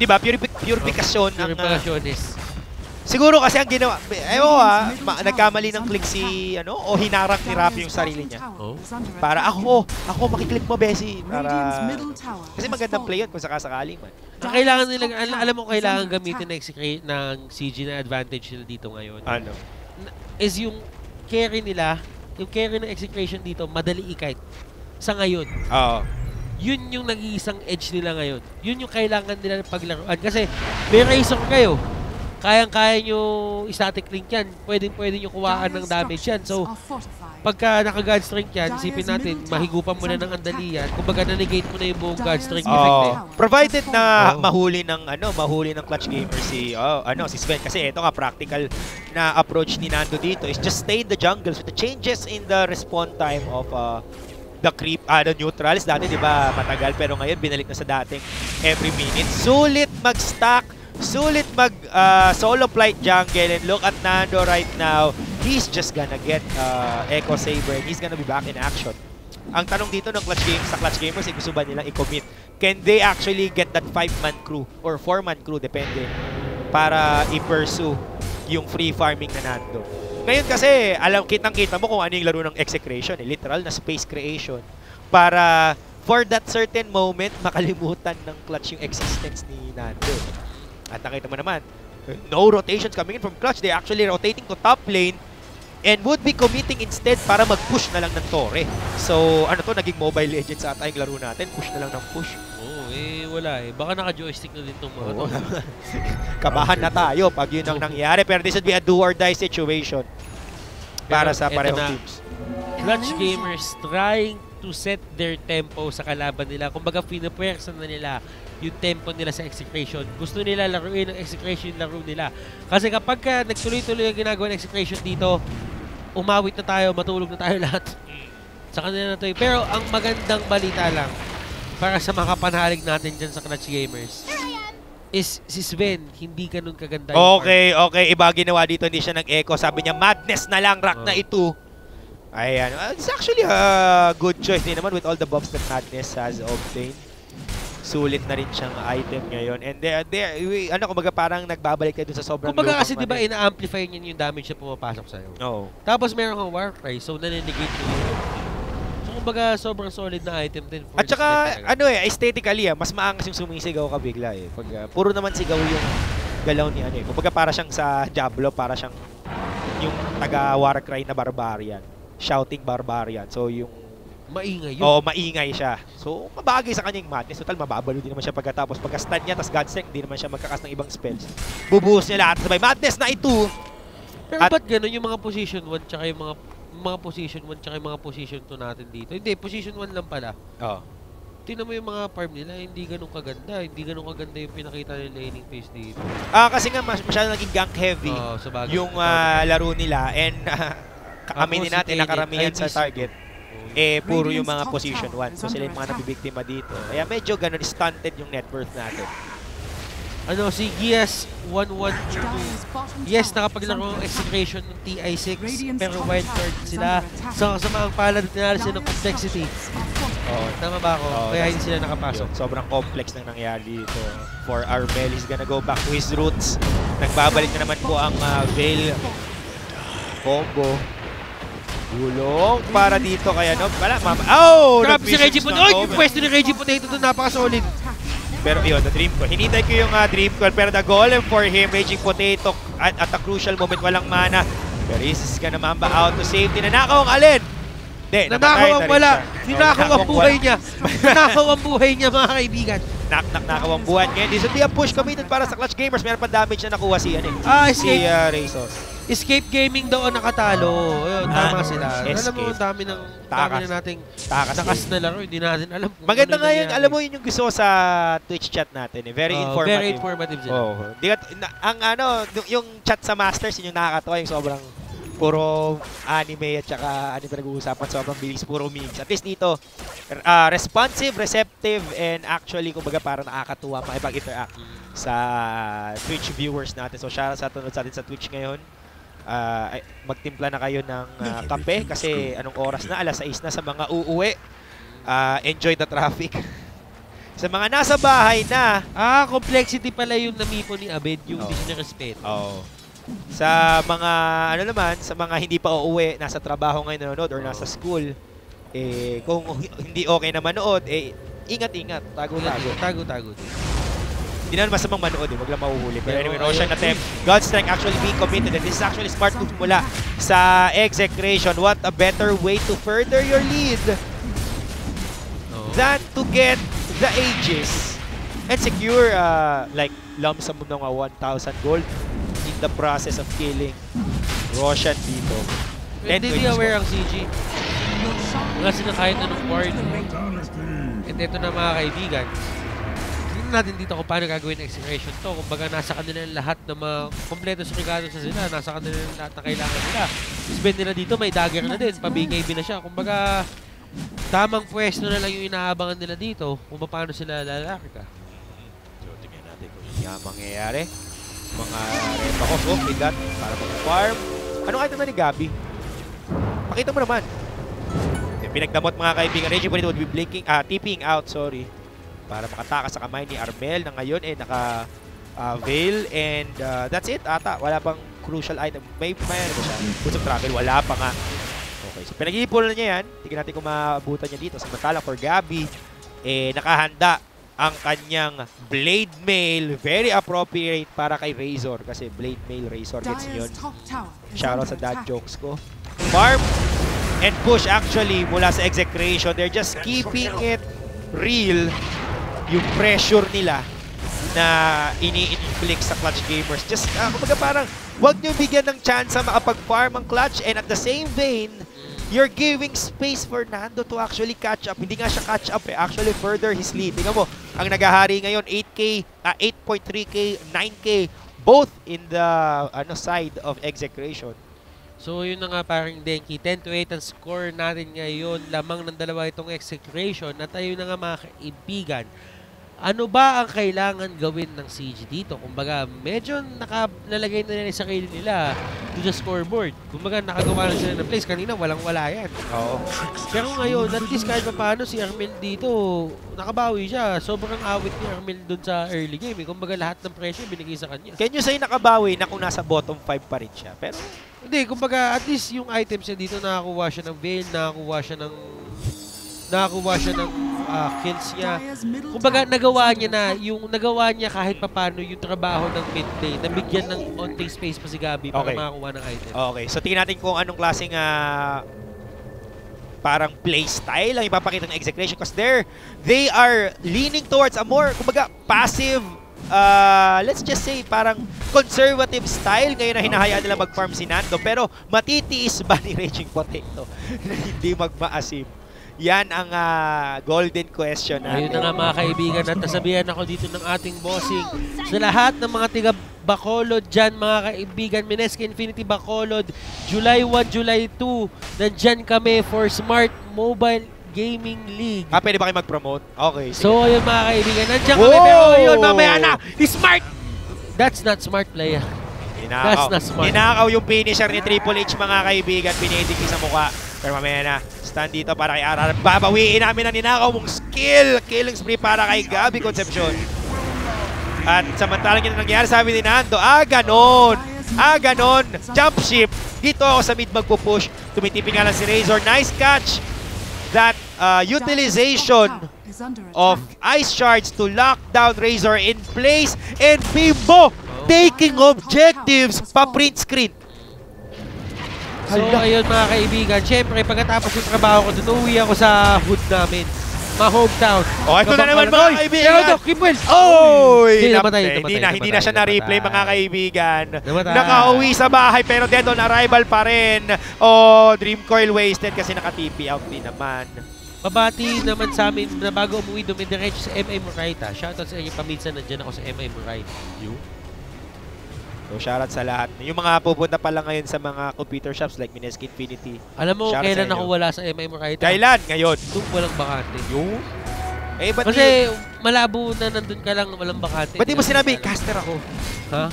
Di ba? Purific purification. Oh, purification ng, uh, siguro kasi ang ginawa. Eh, oh ah. Nagkamali ng click si, ano? O hinarang ni Rappi yung sarili niya. Oh. Para ako, ako makiklik mo, Bessie. Para... Kasi magandang play yun kung sakasakali man. Kailangan nilang, al alam mo kailangan gamitin na execrate ng C G na advantage nila dito ngayon. Ano? Is yung carry nila, yung carry ng Execration dito, madali i-kite sa ngayon. Oo. Yun yung nag-iisang edge nila ngayon. Yun yung kailangan nila paglaruan. Kasi may Razor kayo. Kayang-kaya nyo static link yan. Pwedeng-pwede nyo kuhaan ng damage yan. So, pagka naka-God Strength yan, isipin natin, mahigupan mo na ng andali yan. Kumbaga, na-negate mo na yung buong God Strength oh. effect eh. Provided na oh. mahuli ng, ano, mahuli ng Clutch Gamer si, oh, ano, si Sven. Kasi ito nga, practical na approach ni Nando dito is just stay in the jungles with the changes in the respawn time of, uh, the creep, ah, the neutrals. Dati, di ba, matagal. Pero ngayon, binalik na sa dating every minute. Sulit mag-stack. Sulit mag uh, solo flight jungle and look at Nando right now. He's just gonna get uh, Echo Saber. He's gonna be back in action. Ang tanong dito ng Clutch Games, sa Clutch Gamers, gusto ba nilang i-commit? Can they actually get that five-man crew or four-man crew, depende, para i-pursue yung free farming na Nando? Ngayon kasi, alam, kitang-kita mo kung ano yung laro ng Execration. Eh, literal na space creation. Para for that certain moment, makalimutan ng Clutch yung existence ni Nando. At nakita mo naman, no rotations coming in from Clutch. They actually rotating to top lane and would be committing instead para mag-push na lang ng Torre. So, ano to, naging Mobile Legends sa tayong laro natin. Push na lang ng push. Oo, oh, eh, wala eh. Baka naka-joystick na din itong mga oh. Kabahan na tayo pag yun ang nangyari. Pero this would be a do or die situation para pero, sa parehong na, teams. Clutch Gamers trying to set their tempo sa kalaban nila. Kumbaga, pinaperson na nila yung tempo nila sa Execration. Gusto nila laruin ang Execration laro nila. Kasi kapag ka nagtuloy-tuloy ang ginagawa ng Execration dito, umawit na tayo, matulog na tayo lahat. Sa kanila na to. Pero ang magandang balita lang para sa makapanhalig natin dyan sa Clutch Gamers is si Sven, hindi ganun kaganda. Okay, okay. Iba ginawa dito, hindi siya nag-echo. Sabi niya, madness na lang, rock oh. na ito. Ayan. It's actually a good choice din naman with all the buffs that madness has obtained. Sulit na rin siyang item ngayon. And they, they, we, ano, kumbaga parang nagbabalik tayo dun sa sobrang lupang. Kumbaga kasi diba ina-amplify niya yung damage na pumapasok sa'yo. Oo. Tapos meron kang Warcry, so naninigate niyo. So kumbaga sobrang solid na item din. At saka, ano eh, aesthetically ah, mas maangas yung sumisigaw ka bigla eh. Pag, uh, puro naman sigaw yung galaw niya. Ano, eh. Kumbaga para siyang sa Diablo, para siyang yung taga-Warcry na Barbarian. Shouting Barbarian. So yung maingay yun. Oo, maingay siya. So, mabagay sa kanyang madness. Total, mababalo din naman siya pagkatapos. Pagka-stun niya, tas Godstrike, di naman siya magkakas ng ibang spells. Bubuhos niya lahat. Sabay, madness na ito! Pero at, ba't ganun yung mga position one tsaka yung mga, mga position one tsaka yung mga position two natin dito? Hindi, position one lang pala. Oo. Tingnan mo yung mga farm nila, hindi ganun kaganda. Hindi ganun kaganda yung pinakita ng laning phase dito. Ah, kasi nga, masyado naging gank heavy oh, yung uh, laro nila. And uh, aminin natin na karamihan sa target. eh puro yung mga position one. So sila yung mga nabibiktima dito. Kaya medyo ganun, stunted yung net worth natin. Ano, si Gias one one two two. Yes, nakapaglaro ng execution ng T I six, pero wildcard sila. So kasama ang pala na sila ng complexity. Oh, tama ba ako? Oh, kaya hindi sila nakapasok. Yun. Sobrang complex nang nangyari dito. For Armel, he's gonna go back to his roots. Nagbabalik na naman po ang uh, Veil combo. Gulong para dito kaya no? Wala, mama. Oh! Grabe si Raging Potato. Oy! Yung pwesto ni Raging Potato doon, napaka-solid. Pero yun, the dream ko. Hinintay ko yung uh, dream ko. Pero the golem for him, Raging Potato at, at a crucial moment, walang mana. Pero isis ka na mamba out to safety. Nanakaw ang alin! Hindi, nanakaw ang wala. Ninakaw ang buhay niya. Nanakaw ang buhay niya, mga kaibigan. Nak-nak-nakaw ang buhay niya. This will be a push kamitin para sa Clutch Gamers. Meron pa damage na nakuha si yan eh. Ah, si uh, Razor. Escape Gaming daw ang nakatalo. Ayun, tama sila. Alam mo, dami ng takas na nating takas na laro. Hindi natin alam. Maganda nga yun. Alam mo, yun yung gusto sa Twitch chat natin. Eh. Very oh, informative. Very informative sila. Oh. Ang ano, yung chat sa Masters, yun yung nakakatawa. Yung sobrang puro anime at saka ano pinag-uusapan. Sobrang bilis, puro memes. At least dito, uh, responsive, receptive, and actually, kumbaga parang nakakatuwa makipag-interact sa Twitch viewers natin. So, shout out sa tunod sa atin sa Twitch ngayon. Uh, magtimpla na kayo ng uh, kape kasi anong oras na? alas sais na sa mga uuwi. Uh, enjoy the traffic. Sa mga nasa bahay na... Ah, complexity pala yung namipo ni Abed, yung hindi oh. siya respeto. Oh. Sa mga, ano naman, sa mga hindi pa uuwi, nasa trabaho ngayon nanonood or nasa school, eh, kung hindi okay na manood, eh, ingat-ingat. Tago-tago. Tago-tago. Hindi naman masamang manood eh, wag lang mahuhuli. Pero anyway, Roshan attempt. Godstrike actually being committed and this is actually smart move mula sa Execration. What a better way to further your lead no. than to get the ages and secure uh, like lump sum ng one thousand gold in the process of killing Roshan dito. Hindi di aware ang C G. Wala sila kahit anong ward. At ito na mga kaibigan, natin dito kung paano gagawin ng execution to. Kung baga nasa kanila lahat na mga kompleto surigado sa sila, nasa kanila lahat na kailangan nila. Spend nila dito, may dagger na din, pabigay-bi na siya. Kung baga, tamang pwesto na lang yung inaabangan nila dito kung paano sila lalaki ka. So, tingnan natin kung hindi ang mangyayari. Mga repakos, oh, bigat, para mag-farm. Anong item na ni Gabby? Pakita mo naman. Pinagdamot mga kaibigan. Raging Potato would be blinking, ah, tipping out, sorry. Para makatakas sa kamay ni Armel na ngayon eh naka uh, veil and uh, that's it ata, wala pang crucial item, may may ano ba siya, boots of travel, wala pa nga. Okay, so pinag-iipunan niya yan, tignan natin kung maabutan niya dito. Samantalang for Gabby eh nakahanda ang kanyang blade mail, very appropriate para kay Razor kasi blade mail Razor gets yun. Shout out sa dad jokes ko. Farm and push actually mula sa Execration, they're just keeping it real yung pressure nila na ini-inflict sa Clutch Gamers. Just, uh, kumbaga parang, huwag nyo bigyan ng chance na makapag-farm ang Clutch and at the same vein, you're giving space for Nando to actually catch up. Hindi nga siya catch up eh. Actually, further his lead. Tingnan mo, ang nagahari ngayon, eight K, eight point three K, nine K, both in the ano side of Execration. So, yun na nga parang Denki. ten to eight ang score natin ngayon. Lamang ng dalawa itong Execration. At ayun na nga mga kaibigan. Ano ba ang kailangan gawin ng C G dito? Kumbaga, medyo nakalagay na nila sa kaili nila to the scoreboard. Kumbaga, nakagawa na sila ng plays. Kanina, walang-wala yan. Oo. Pero ngayon, at least kahit pa paano si Armel dito, nakabawi siya. Sobrang awit ni Armel dun sa early game. Eh. Kumbaga, lahat ng pressure binigay sa kanya. Can you say nakabawi na kung nasa bottom five pa rin siya? Pero... Hindi, kumbaga, at least yung items niya dito, nakakuha siya ng veil, nakakuha siya ng... Nakakuha siya ng uh, kills niya. Kumbaga, nagawa niya na, yung nagawa niya kahit papano yung trabaho ng midday, nabigyan ng onting space pa si Gabby para okay. makakuha ng item. Okay, so tingnan natin kung anong klaseng uh, parang play style ang ipapakita ng Execration because they're, they are leaning towards a more, kumbaga, passive, Uh, let's just say parang conservative style ngayon na hinahayaan nila mag-farm si Nando pero matitiis ba ni Raging Potato na hindi magmaasim Yan ang uh, golden question natin. Ayun na nga mga kaibigan, at nasabihan ako dito ng ating bossing. Sa lahat ng mga tiga Bacolod dyan mga kaibigan, Mineski Infinity Bacolod, July first, July second, nandyan kami for Smart Mobile Gaming League. Ah, pwede ba kayo mag-promote? Okay. Sige. So, ayun mga kaibigan, nandyan kami. Pero ayun, mamaya na, Smart! That's not smart, playa. Inakaw. That's not smart. Inakaw yung finisher ni Triple H mga kaibigan, pinitiki sa mukha. Pero mamaya na, stand dito para kay R R. Babawiin namin ang ninakaw mong skill. Killing spree para kay Gabby Concepcion. At samantalang yun ang nangyari, sabi ni Nando, ah, ganon! Ah, ganon! Jump ship! Dito ako sa mid magpupush. Tumitipin nga lang si Razor. Nice catch! That uh, utilization of Ice Shards to lock down Razor in place. And Bimbo taking objectives pa print screen. So, ayun mga kaibigan, siyempre, pagkatapos yung trabaho ko, tutuwi ako sa hood namin. Ma-hometown. Oh, ito na naman mga kaibigan. Ito, Kimwell. Oy! Hindi na, hindi na siya na-replay mga kaibigan. Nakauwi sa bahay, pero dead on arrival pa rin. Oh, Dream Coil wasted kasi naka-T P out din naman. Babati naman sa amin na bago umuwi, dumidiretso sa MMRite ha. Shoutout sa inyo, paminsan nandiyan ako sa MMRite. You? So, shoutout sa lahat. Yung mga pupunta pa lang ngayon sa mga computer shops like Mineski Infinity. Alam mo, shoutout kailan ako wala sa MMRite? Kailan? Ngayon. Ito, walang bakante. Yung? Eh, ba't kasi malabo na nandun ka lang, walang bakante. Ba't di mo sinabi, caster ako? Ha?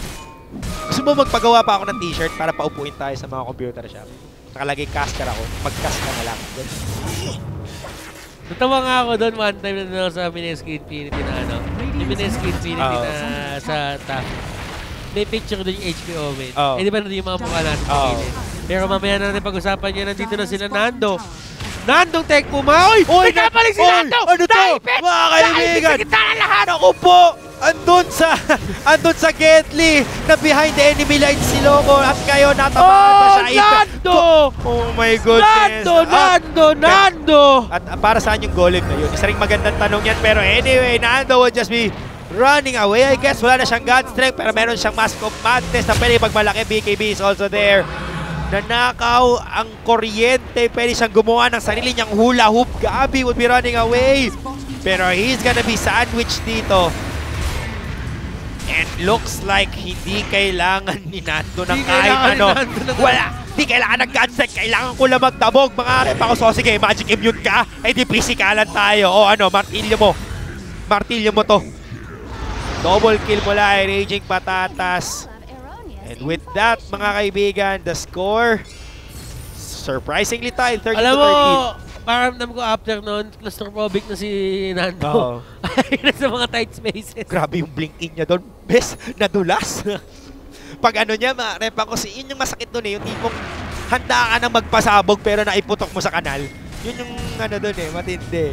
Gusto mo magpagawa pa ako ng t-shirt para paupuin tayo sa mga computer shop? Nakalagay caster ako. Mag-cast ka na lang. Natawa nga ako doon one time na sa Mineski Infinity na ano. Yung Mineski Infinity oh. na sa task. May picture doon yung H P Owen. Oh. Eh di ba na yung mga mukha natin oh. Pero mamaya na rin pag-usapan niya, nandito na sila Nando. Nandong tech po ma! Uy! Uy! Nagkabalik si Nando! Ano to? Mga kaibigan! Naku po! Andun sa... Andun sa Gately na behind the enemy line si Loco at ngayon natamaan pa siya. Oh! Nando! Oh my goodness! Nando! Nando! Nando! At para saan yung golem na yun? Isa rin magandang tanong yan pero anyway, Nando will just be running away, I guess. Wala na siyang God Strength, pero meron siyang Mask of Madness na pwede pagmalaki. B K B is also there. Nanakaw ang kuryente. Pwede siyang gumawa ng sarili niyang hula hoop. Gabby would be running away. Pero he's gonna be sandwiched dito. And looks like hindi kailangan ni Nando ng kahit ano. Wala! Hindi kailangan ng God Strength. Kailangan ko lang magtabog. Mga rep ako. So sige, magic immune ka. Eh di pisikalan tayo. O ano, martilyo mo. Martilyo mo to. Double kill mula ay Raging Patatas. And with that, mga kaibigan, the score, surprisingly tied, thirteen to thirteen. Alam mo, paramdam ko after noon, claustrophobic na si Nando. Ayun na sa mga tight spaces. Grabe yung blink-in niya doon. Bes, nadulas. Pag ano niya, ma-rep ako, si In yung masakit doon eh. Yung tipong handa ka nang magpasabog pero naiputok mo sa kanal. Yun yung ano doon eh, matindi.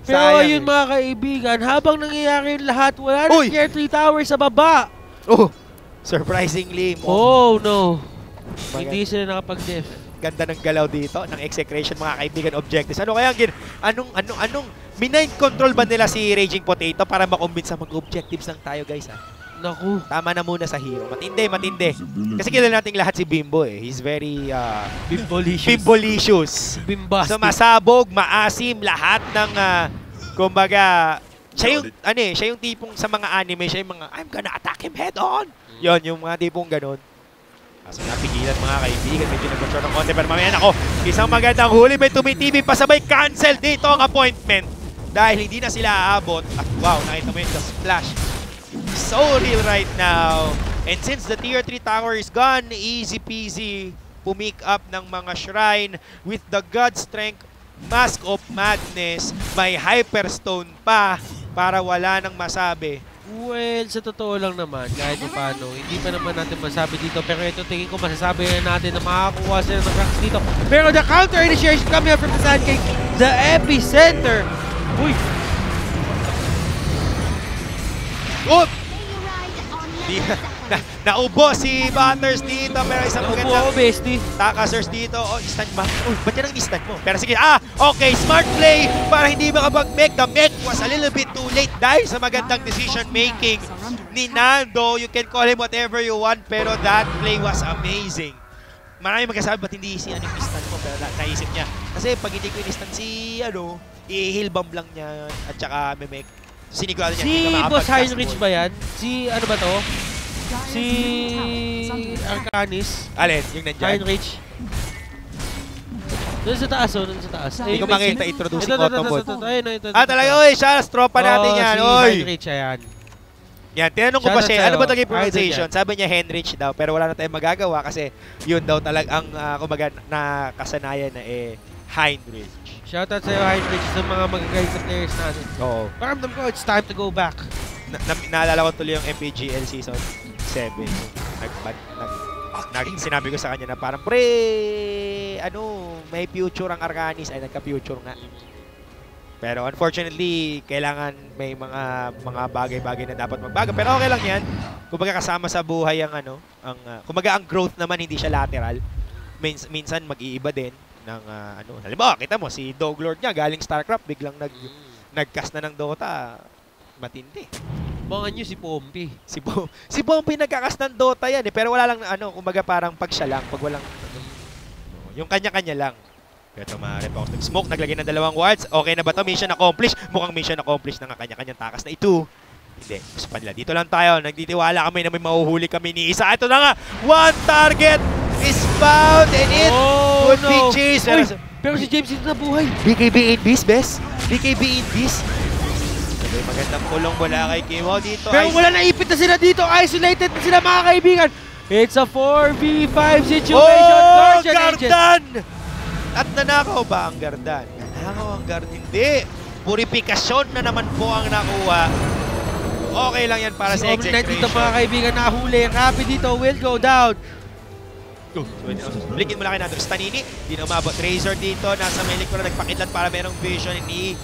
Pero yun mga kaibigan, habang nangyayari yung lahat, wala na tier three towers sa baba. Oh, surprisingly. Oh no. Hindi sila nakapag-def. Ganda ng galaw dito, ng execration mga kaibigan objectives. Ano kaya, gin? Anong, anong, anong, mind control ba nila si Raging Potato para makumbinsa mag-objectives lang tayo guys ha? Naku. Tama na muna sa hero. Matindi, matindi. Kasi kilala natin lahat si Bimbo eh. He's very... Uh, Bimbolicious. Bimbolicious. Bimbastic. So masabog, maasim, lahat ng... Uh, kumbaga... Siya yung, ano eh, siya yung tipong sa mga anime, siya yung mga, I'm gonna attack him head on! Mm. Yon yung mga tipong ganun. So napigilan mga kaibigan, medyo nag-control ng konti. Pero mamaya ako, isang magandang huli, may tumitibig pasabay, cancel dito ang appointment. Dahil hindi na sila aabot. At wow, nakita mo yun, just flash. So real right now. And since the tier three tower is gone, easy peasy, pumick up ng mga shrine with the God Strength, Mask of Madness, may Hyperstone pa para wala nang masabi. Well, sa totoo lang naman, kahit yung paano, hindi pa naman natin masabi dito. Pero ito, tingin ko masasabi na natin na makakakuha sila ng ranks dito. Pero the counter initiation coming up from the Sand King, the epicenter. Uy! Oh! Na, naubo si Butters dito, pero isang magandang takasers dito. Oh, instant ba? Uy, ba't yan ang instant mo? Pero sige, ah, okay, smart play para hindi makapag-mech. The mech was a little bit too late dahil sa magandang decision making ni Nando. You can call him whatever you want, pero that play was amazing. Maraming magkasabi ba't hindi si ano yung instant mo, pero naisip niya. Kasi pag hindi ko in-instant si ano, i-heal bomb lang niya at saka memek. Sinigurado niya. Si Boss Henry Ridge ba yan? Si ano ba to? Si Arcanis. Alin? Yung nandiyan? Henry Ridge. Doon sa taas, oh, doon sa taas. Hindi ko makita introducing Autobot. Ah talaga, oy, siya, tropa natin yan, oy. Henry Ridge, ayan. Yan, tinanong ko pa siya, ano ba talaga yung pronunciation? Sabi niya Henry Ridge daw, pero wala na tayong magagawa kasi yun daw talaga ang uh, kumbaga na kasanayan na eh, Henry Ridge. Shoutout sa'yo, Henry Ridge, sa mga magagaling sa players natin. Oo. Paramdam ko, it's time to go back. Na na naalala ko tuloy yung M P G L Season seven. Nag-bad, nag-nag- sinabi ko sa kanya na parang, pre, ano, may future ang Arcanis, ay nagka-future nga. Pero unfortunately, kailangan may mga mga bagay-bagay na dapat magbago. Pero okay lang 'yan. Kumbaga kasama sa buhay ang ano, ang uh, kumbaga ang growth naman hindi siya lateral. Mins minsan mag-iiba din ng uh, ano. Halimbawa, kita mo si Doglord niya galing StarCraft biglang nag mm. nag-cast na ng Dota. Matindi. Bangan niyo si Pompey. Si Pom si Pompey nagka-cast ng Dota 'yan eh, pero wala lang ano, kumbaga parang pag siya lang, pag walang ano, yung kanya-kanya lang. Ito ma-report ng smoke, naglagay ng dalawang wards. Okay na ba ito? Mission accomplished. Mukhang mission accomplished na nga kanya-kanyang takas na ito. Hindi, gusto pa nila. Dito lang tayo. Nagtitiwala kami na may mahuhuli kami ni isa. Ito na nga! One target is found and it oh, would no. be James. Pero, pero si James dito na buhay. B K B in beast, best. B K B in beast. May magandang kulong wala kay Kimo dito. Pero wala na ipit na sila dito. Isolated na sila mga kaibigan. It's a four v five situation. Oh, Gardan! At nanakaw ba ang Gardan? Nanakaw ang Gardan. Hindi. Purifikasyon na naman po ang nakuha. Okay lang yan para si sa Execration. Si Omni Knight dito mga kaibigan nakahuli. Rapid dito will go down. Oh, blinkin mo lang kayo natin. Stanini. Di na umabot. Razor dito. Nasa may likod na nagpakidlat para merong vision. And he,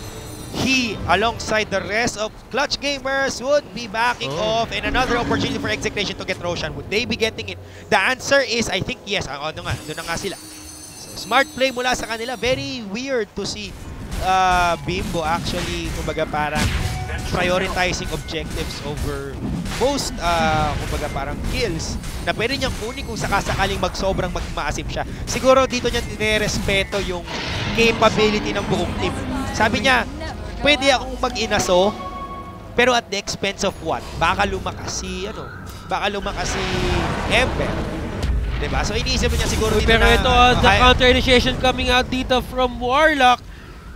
he alongside the rest of Clutch Gamers would be backing oh. off. And another opportunity for Execration to get Roshan. Would they be getting it? The answer is I think yes. Ano nga. Doon na nga sila. Smart play mula sa kanila. Very weird to see uh, Bimbo actually, kumbaga parang prioritizing objectives over most, uh, kumbaga parang kills na pwede niyang kunin kung sakasakaling magsobrang magmaasip siya. Siguro dito niya nirespeto yung capability ng buong team. Sabi niya, pwede akong mag-inaso, pero at the expense of what? Baka lumakas si, ano, baka lumakas si Ember. Diba? So iniisip niya siguro dito. Pero na, ito, uh, the counter initiation coming out dito from Warlock.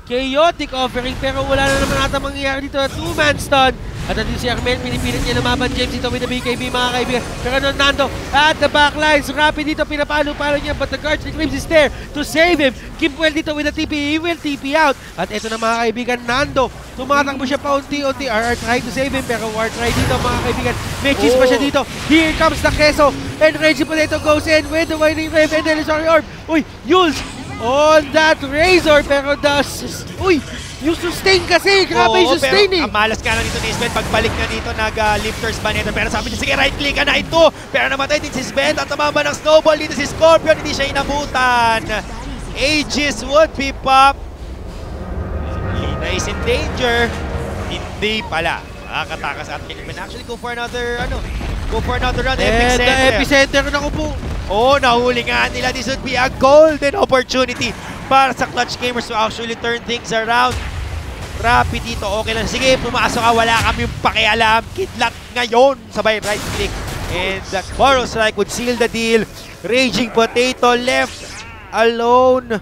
Chaotic offering, pero wala na naman ata mangyayari dito. Two-man stun. At natin si Armel, pinipilit niya namaman James dito with the B K B, mga kaibigan. Pero Nando at the backlines. Rapid dito, pinapalo-palo niya. But the guards reclaims his there to save him. Kimwell dito with the T P. He will T P out. At ito na mga kaibigan, Nando. Tumatakbo siya pa unti-unti. R R trying to save him, pero War try dito, mga kaibigan. May cheese pa siya dito. Here comes the queso. And Raging Potato goes in with the Winding Wave and Elisory Orb. Uy, Yules on that Razor, pero the... Uy! Yung sustain kasi, grabe yung sustain eh. Ang malas ka lang dito ni Sven, pagbalik na dito, nag-lifters uh, ba nito? Pero sabi niya, sige, right-click ka na ito. Pero namatay din si Sven, at tumama ng snowball dito si Scorpion, hindi siya inabutan. Aegis would be pop. Lina is in danger. Hindi pala. Nakakatakas at Kilman. Actually, go for another, ano, go for another round, Epicenter. And the Epicenter, naku po. Oh, nahuli nga nila. This would be a golden opportunity para sa Clutch Gamers to actually turn things around. Rapid dito. Okay lang. Sige, pumasok ka. Wala kami yung pakialam. Kidlat ngayon. Sabay right click. And that borrow strike would seal the deal. Raging Potato left alone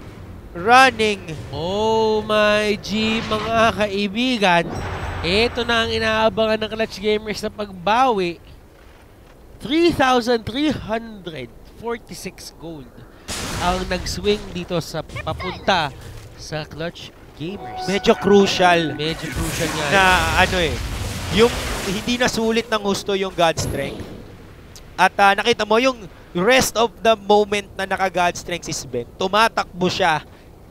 running. Oh my G, mga kaibigan. Ito na ang inaabangan ng Clutch Gamers na pagbawi. three thousand three hundred forty-six gold ang nag-swing dito sa papunta sa Clutch Gamers. Medyo crucial. Medyo crucial nga. Na ano eh, yung hindi nasulit ng gusto yung God Strength. At uh, nakita mo yung rest of the moment na naka-God Strength si Sven, tumatakbo siya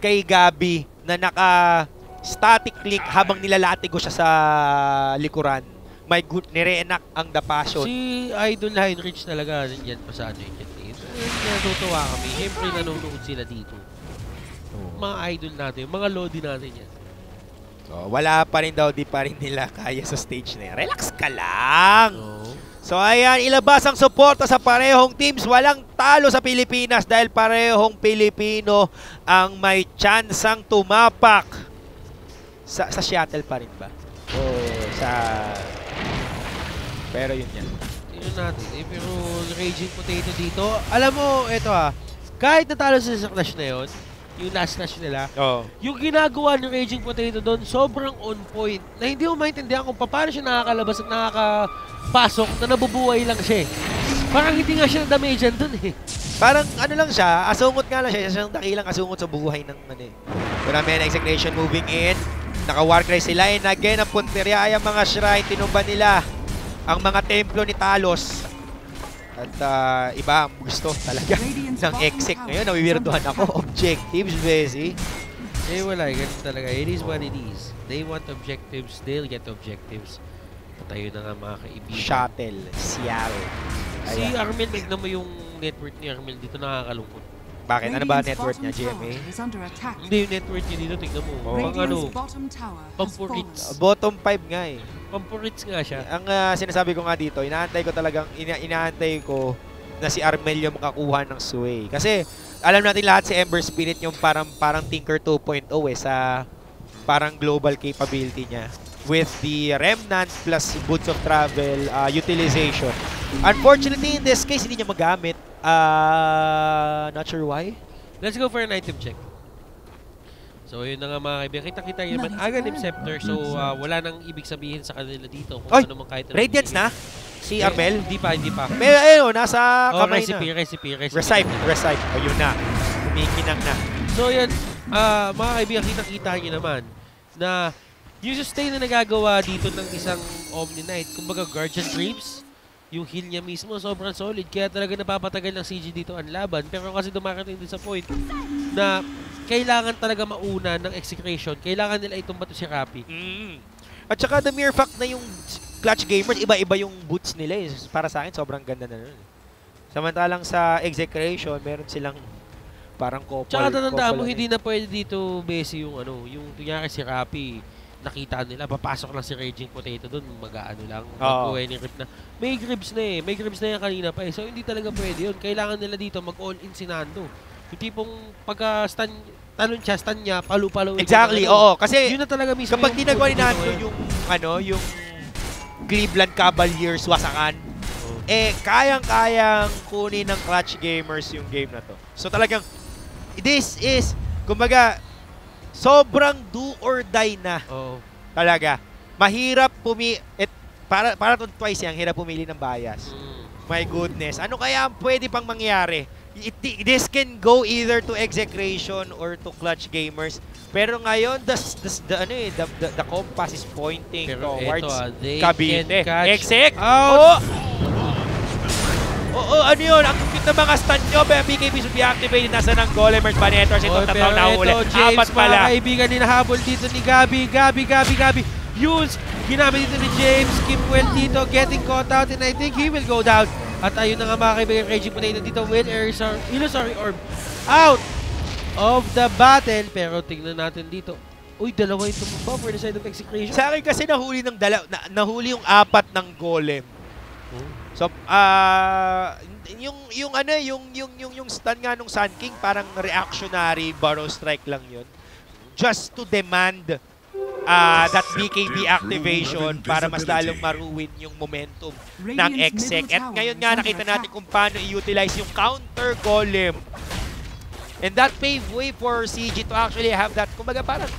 kay Gabby na naka-static click habang nilalatigo siya sa likuran. My good, nire-enact ang The Passion. Si Idol Henry Ridge talaga, yan pa sa ano yung kitin. Natutuwa kami. Siyempre, nanonood sila dito. Oh. Mga idol natin, mga lodi natin yan. So, wala pa rin daw, di pa rin nila kaya sa stage na yan. Relax ka lang! Oh. So ayan, ilabas ang suporta sa parehong teams. Walang talo sa Pilipinas dahil parehong Pilipino ang may tsansang tumapak. Sa, sa shuttle pa rin ba? O sa... Pero yun yan. Yun natin. Eh, pero Raging Potato dito. Alam mo, eto ha. Kahit natalo sa Clash na yun, yung last clash nila, oh. yung ginagawa ng Raging Potato doon, sobrang on point. Na hindi mo maintindihan kung paano siya nakakalabas at nakakapasok na nabubuhay lang siya. Parang hindi nga siya na-damagean doon eh. Parang ano lang siya, asungot nga lang siya. Siya siyang dakilang asungot sa buhay ng ano eh. Marami na Execration moving in. Naka-warcry sila and again, ang punteriya ay ang mga shrine. Tinumba nila ang mga templo ni Talos. At uh, iba ang gusto talaga ng exec ngayon. Nawiwirduhan ako. Objectives, busy. Eh, wala. Ganun talaga. It is what it is. They want objectives. They'll get objectives. Patayo na nga mga kaibigan. Shuttle. Seattle. Si Armel, tignan mo yung network ni Armel dito. Nakakalungkot. Bakit? Ano ba network niya, G M A? Hindi yung network niya dito. Tignan mo. Oh. Pang ano? Pampurits. Bottom five nga eh. Pampurits nga siya. Ang uh, sinasabi ko nga dito, inaantay ko talagang, ina inaantay ko na si Armel yung makakuha ng sway. Kasi alam natin lahat si Ember Spirit yung parang, parang Tinker two point oh eh, sa parang global capability niya. With the Remnant plus Boots of Travel uh, utilization. Unfortunately, in this case, hindi niya magamit. Uh, not sure why. Let's go for an item check. So, yun na nga mga kaibigan. Kita-kita yun naman Aghanim Scepter. So, uh, wala nang ibig sabihin sa kanila dito. Kung Oy! Ano kahit Radiance na? Si Armel? Hindi pa, hindi pa. Pero ayun, nasa oh, kamay recipe, na. Recipe, recipe. Recipe, recipe. Ayun na. Kumikinang na. So, yun. Uh, mga kaibigan, kita-kita nyo naman na yung sustain na nagagawa dito ng isang Omni Knight. Kumbaga, Guardian Dreams. Yung heal niya mismo, sobrang solid. Kaya talaga napapatagal ng C G dito ang laban. Pero kasi dumarating din sa point na... kailangan talaga mauna ng execution. Kailangan nila itong bato si Rappi. Mm. At saka the mere fact na yung Clutch Gamers, iba-iba yung boots nila eh. Para sa akin, sobrang ganda na nun. Samantalang sa execution, meron silang parang couple. Tsaka tatandaan mo, hindi na pwede dito base yung ano, yung tunyari si Rappi, nakita nila, papasok lang si Raging Potato doon, mag-ano lang, mag-uwi ni Grip na. May grips na eh. May grips na yan kanina pa eh. So hindi talaga pwede yun. Kailangan nila dito mag-all in si Nando. Yung tipong pagka-stun, talon siya, stun niya, palo-palo. Exactly, oo. Kasi yun na talaga mismo kapag ginagawa ni Nando yung, ano, yung Cleveland Cavaliers wasakan, oh. eh, kayang-kayang kunin ng Clutch Gamers yung game na to. So talagang, this is, kumbaga, sobrang do or die na. Oh. Talaga. Mahirap pumi... Et, para, para to twice yan, hirap pumili ng bias. Mm. My goodness. Ano kaya ang pwede pang mangyari? It, this can go either to Execration or to Clutch Gamers. Pero ngayon, the, the, the, ano eh, the, the, the compass is pointing pero towards Kabine. Exec! Out! Oo, oh, oh, ano yun? Ang cute na mga stun nyo. B K B should be activated. Nasa ng Golemers, Banetors. Itong oh, tatawang nahuli. Apat pala. Mga kaibigan, ninahabol dito ni Gabby. Gabby, Gabby, Gabby. Use! Ginamit dito ni James. Keep well dito. Getting caught out. And I think he will go down. At ayun na nga mga kaibigan, Raging Potato dito with Illusory Orb out of the battle. Pero tignan natin dito. Uy, dalawa yung tumumba for the side of Execration. Sa akin kasi nahuli, ng dalaw, na, nahuli yung apat ng golem. Hmm. So, uh, yung, yung, ano, yung, yung, yung, yung stun nga nung Sun King, parang reactionary barrow strike lang yun. Just to demand uh, that B K B activation para mas lalong maruwin yung momentum ng Exec. At ngayon nga nakita natin kung paano i-utilize yung counter golem. And that paved way for C G to actually have that. Kumbaga parang,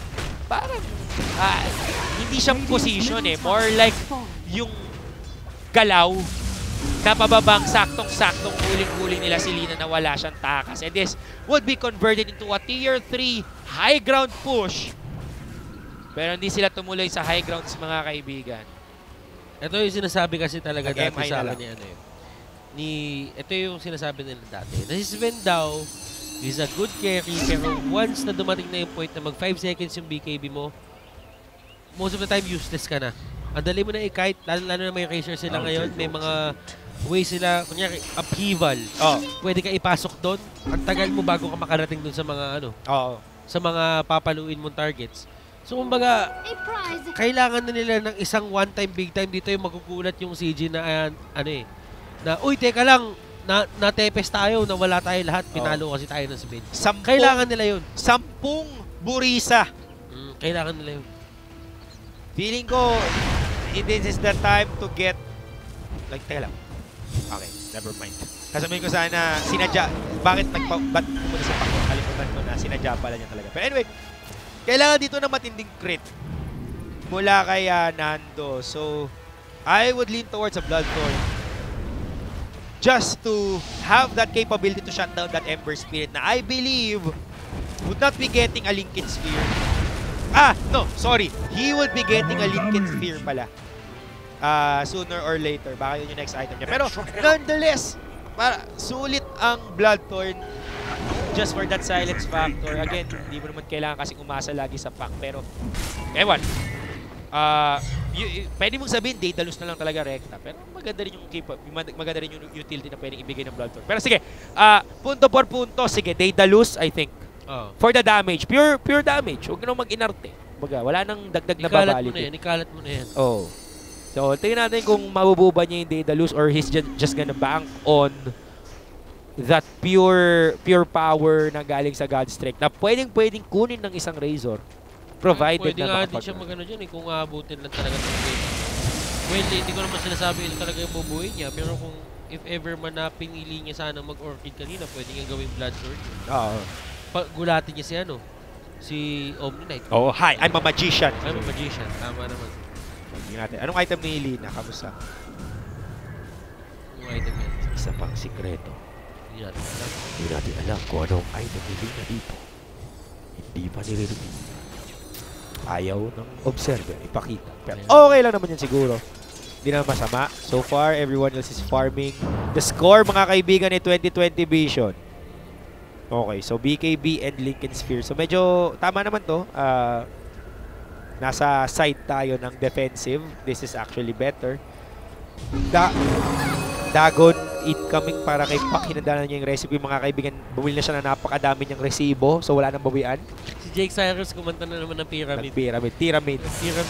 parang uh, hindi siya position eh. More like yung galaw na pababang saktong-saktong huling-huling nila si Lina na wala siyang takas. And this would be converted into a tier three high ground push. Pero hindi sila tumuloy sa high grounds, mga kaibigan. Ito yung sinasabi kasi talaga okay, dati sa akin ni ano yun. Ni, ito yung sinasabi nila dati. Na si Sven daw is a good carry, pero once na dumating na yung point na mag five seconds yung B K B mo, most of the time useless ka na. Ang dali mo na i-kite, lalo, lalo na may Razor sila ngayon, may mga way sila, kunyari, upheaval. Oh. Pwede ka ipasok doon, ang tagal mo bago ka makarating doon sa mga ano, oh. sa mga papaluin mong targets. So, kumbaga, kailangan na nila ng isang one-time, big-time. Dito yung magugulat yung C G na, uh, ano eh, na, uy, teka lang, na, natepes tayo, nawala tayo lahat, pinalo kasi tayo ng Sven. Sampung, kailangan nila yun. Sampung burisa. Mm, kailangan nila yun. Feeling ko, this is the time to get, like, teka lang. Okay, never mind. Kasabihin ko sana, sinadya, bakit nagpa, ba't pumunta sa pako? Kalimutan ko na, sinadya pala niya talaga. But anyway, kailangan dito ng matinding crit mula kay uh, Nando. So, I would lean towards a Bloodthorn just to have that capability to shut down that Ember Spirit na I believe would not be getting a Linken's Sphere. Ah, no, sorry. He would be getting a Linken's Sphere pala. Uh, sooner or later. Baka yun yung next item niya. Pero, nonetheless, para, sulit ang Bloodthorn. Just for that silence factor. Again, hindi mo naman kailangan kasi umasa lagi sa pack. Pero, ewan. Uh, pwede mong sabihin, data loss na lang talaga rekta. Pero maganda rin yung keep up. Maganda rin yung utility na pwedeng ibigay ng Bloodthorn. Pero sige, uh, punto por punto. Sige, data loss, I think. Oh. For the damage. Pure pure damage. Huwag na mag-inarte. Wala nang dagdag na babalik. Ikalat mo na yan. Ikalat mo na yan. Oh. So, tingnan natin kung mabububa niya yung data loss or he's just, just gonna bank on that pure pure power na galing sa Godstrike na pwedeng-pwedeng kunin ng isang Razor provided pwede na makapag- Pwede nga din siya magano dyan eh, kung aabutin lang talaga ng game. Well, hindi ko naman sinasabi ito talaga yung bubuhin niya, pero kung if ever man na pinili niya sana mag-Orchid kanina, pwede nga gawin Bloodsword. Oo. Gulatin niya si ano, si Omni Knight. Oh, hi, I'm a magician. I'm a magician, tama naman. Hindi natin. Anong item ni Lina? Kamusta? Anong item yan? Isa pang sikreto. Hindi natin alam. Hindi natin alam kung anong item ni Lina dito. Hindi pa nire-release. Ayaw ng observer ipakita. Pero okay lang naman yan siguro. Hindi naman masama. So far, everyone else is farming. The score, mga kaibigan, ay twenty twenty Vision. Okay, so B K B and Linken's Sphere. So medyo tama naman to. Uh, nasa side tayo ng defensive. This is actually better. Da Dagon incoming para kay Pak. Hinadala niya yung recipe, mga kaibigan. Bumili na siya na napakadami niyang resibo. So, wala nang bawian. Si Jake Zyrus kumanta na naman ng pyramid. Pyramid. Pyramid. Pyramid.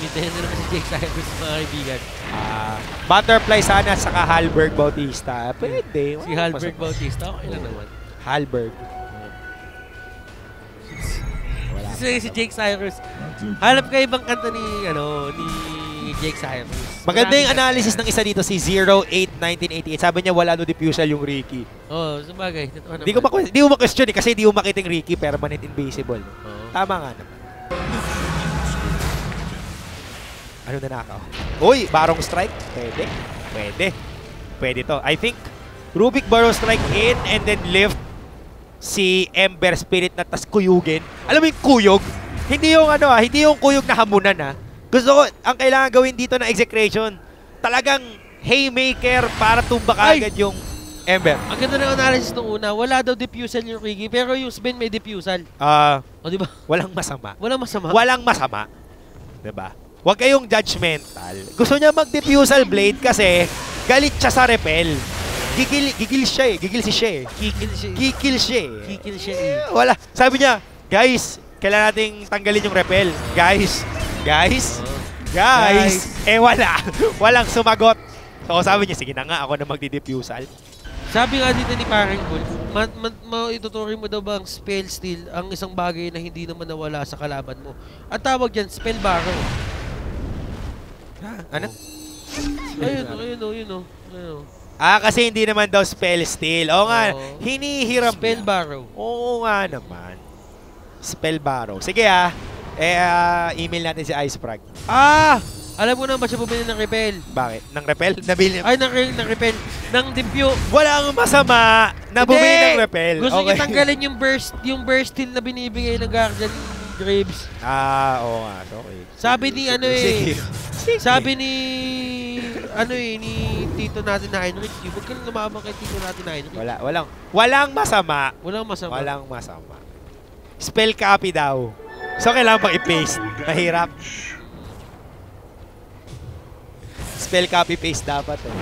Ayan na naman si Jake Zyrus, mga kaibigan. Uh, butterfly sana, saka Halberg Bautista. Pwede. Si Halberg pasok. Bautista? Okay lang naman. Halberg. Wala si, si Jake Zyrus. Hanap kayo ibang kanta ni, ano, ni Jake Zyrus. Maganda yung analysis ng isa dito, si zero eight nineteen eighty-eight. Sabi niya wala no diffusal yung Ricky. Oo, oh, sabagay. Hindi ko ma-question eh, kasi hindi ko makita yung Ricky, permanent invisible. Oh. Tama nga naman. Ano na nakaw? Uy, Barong Strike? Pwede. Pwede. Pwede to. I think, Rubik Barong Strike in and then lift si Ember Spirit na tas kuyugin. Alam mo yung kuyog? Hindi yung ano ah, hindi yung kuyog na hamunan ah. Gusto ko, ang kailangan gawin dito ng Execration, talagang haymaker para tumba agad yung Ember. Ang ganda ng analysis nung una, wala daw diffusal yung Ricky, pero yung Sven may diffusal. Ah, uh, o diba? Walang masama. Walang masama? Walang masama. Diba? Huwag kayong judgmental. Gusto niya mag-diffusal blade kasi galit siya sa repel. Gigil, gigil siya eh. Gigil si siya eh. Gigil siya eh. Gigil siya eh. Gigil siya eh. Wala. Sabi niya, guys, kailangan nating tanggalin yung repel. Guys. Guys, guys, guys, eh wala. Walang sumagot. So sabi niya, sige na nga, ako na magdi-diffusal. Sabi nga dito ni Parang Wolf, maituturing mo daw bang spell steal ang isang bagay na hindi naman nawala sa kalaban mo? At tawag dyan, spell barrel. Ha? Ano? Ayun o, ayun o, ayun o. Ah, kasi hindi naman daw spell steal. Oo nga, oh, hinihiram. Spell barrel. Oo nga naman. Spell barrel. Sige ah. Eh, uh, email natin si Ice Frag. Ah! Alam mo na ba siya bumili ng repel? Bakit? Ng repel? Nabili? Ay, ng, ng repel. Ng debut. Wala ang masama na bumili hindi ng repel. Gusto okay niya tanggalin yung burst, yung burst steal na binibigay ng Guardian Graves. Ah, oo nga. Okay. Sabi ni ano eh. Sabi ni ano eh, ni Tito natin na Henry. Huwag ka nang lumabang kay Tito natin na Henry. Wala, walang, walang masama. Walang masama. Walang masama. Spell copy daw. So, kailangan pang i-paste. Mahirap. Spell copy-paste dapat. Eh.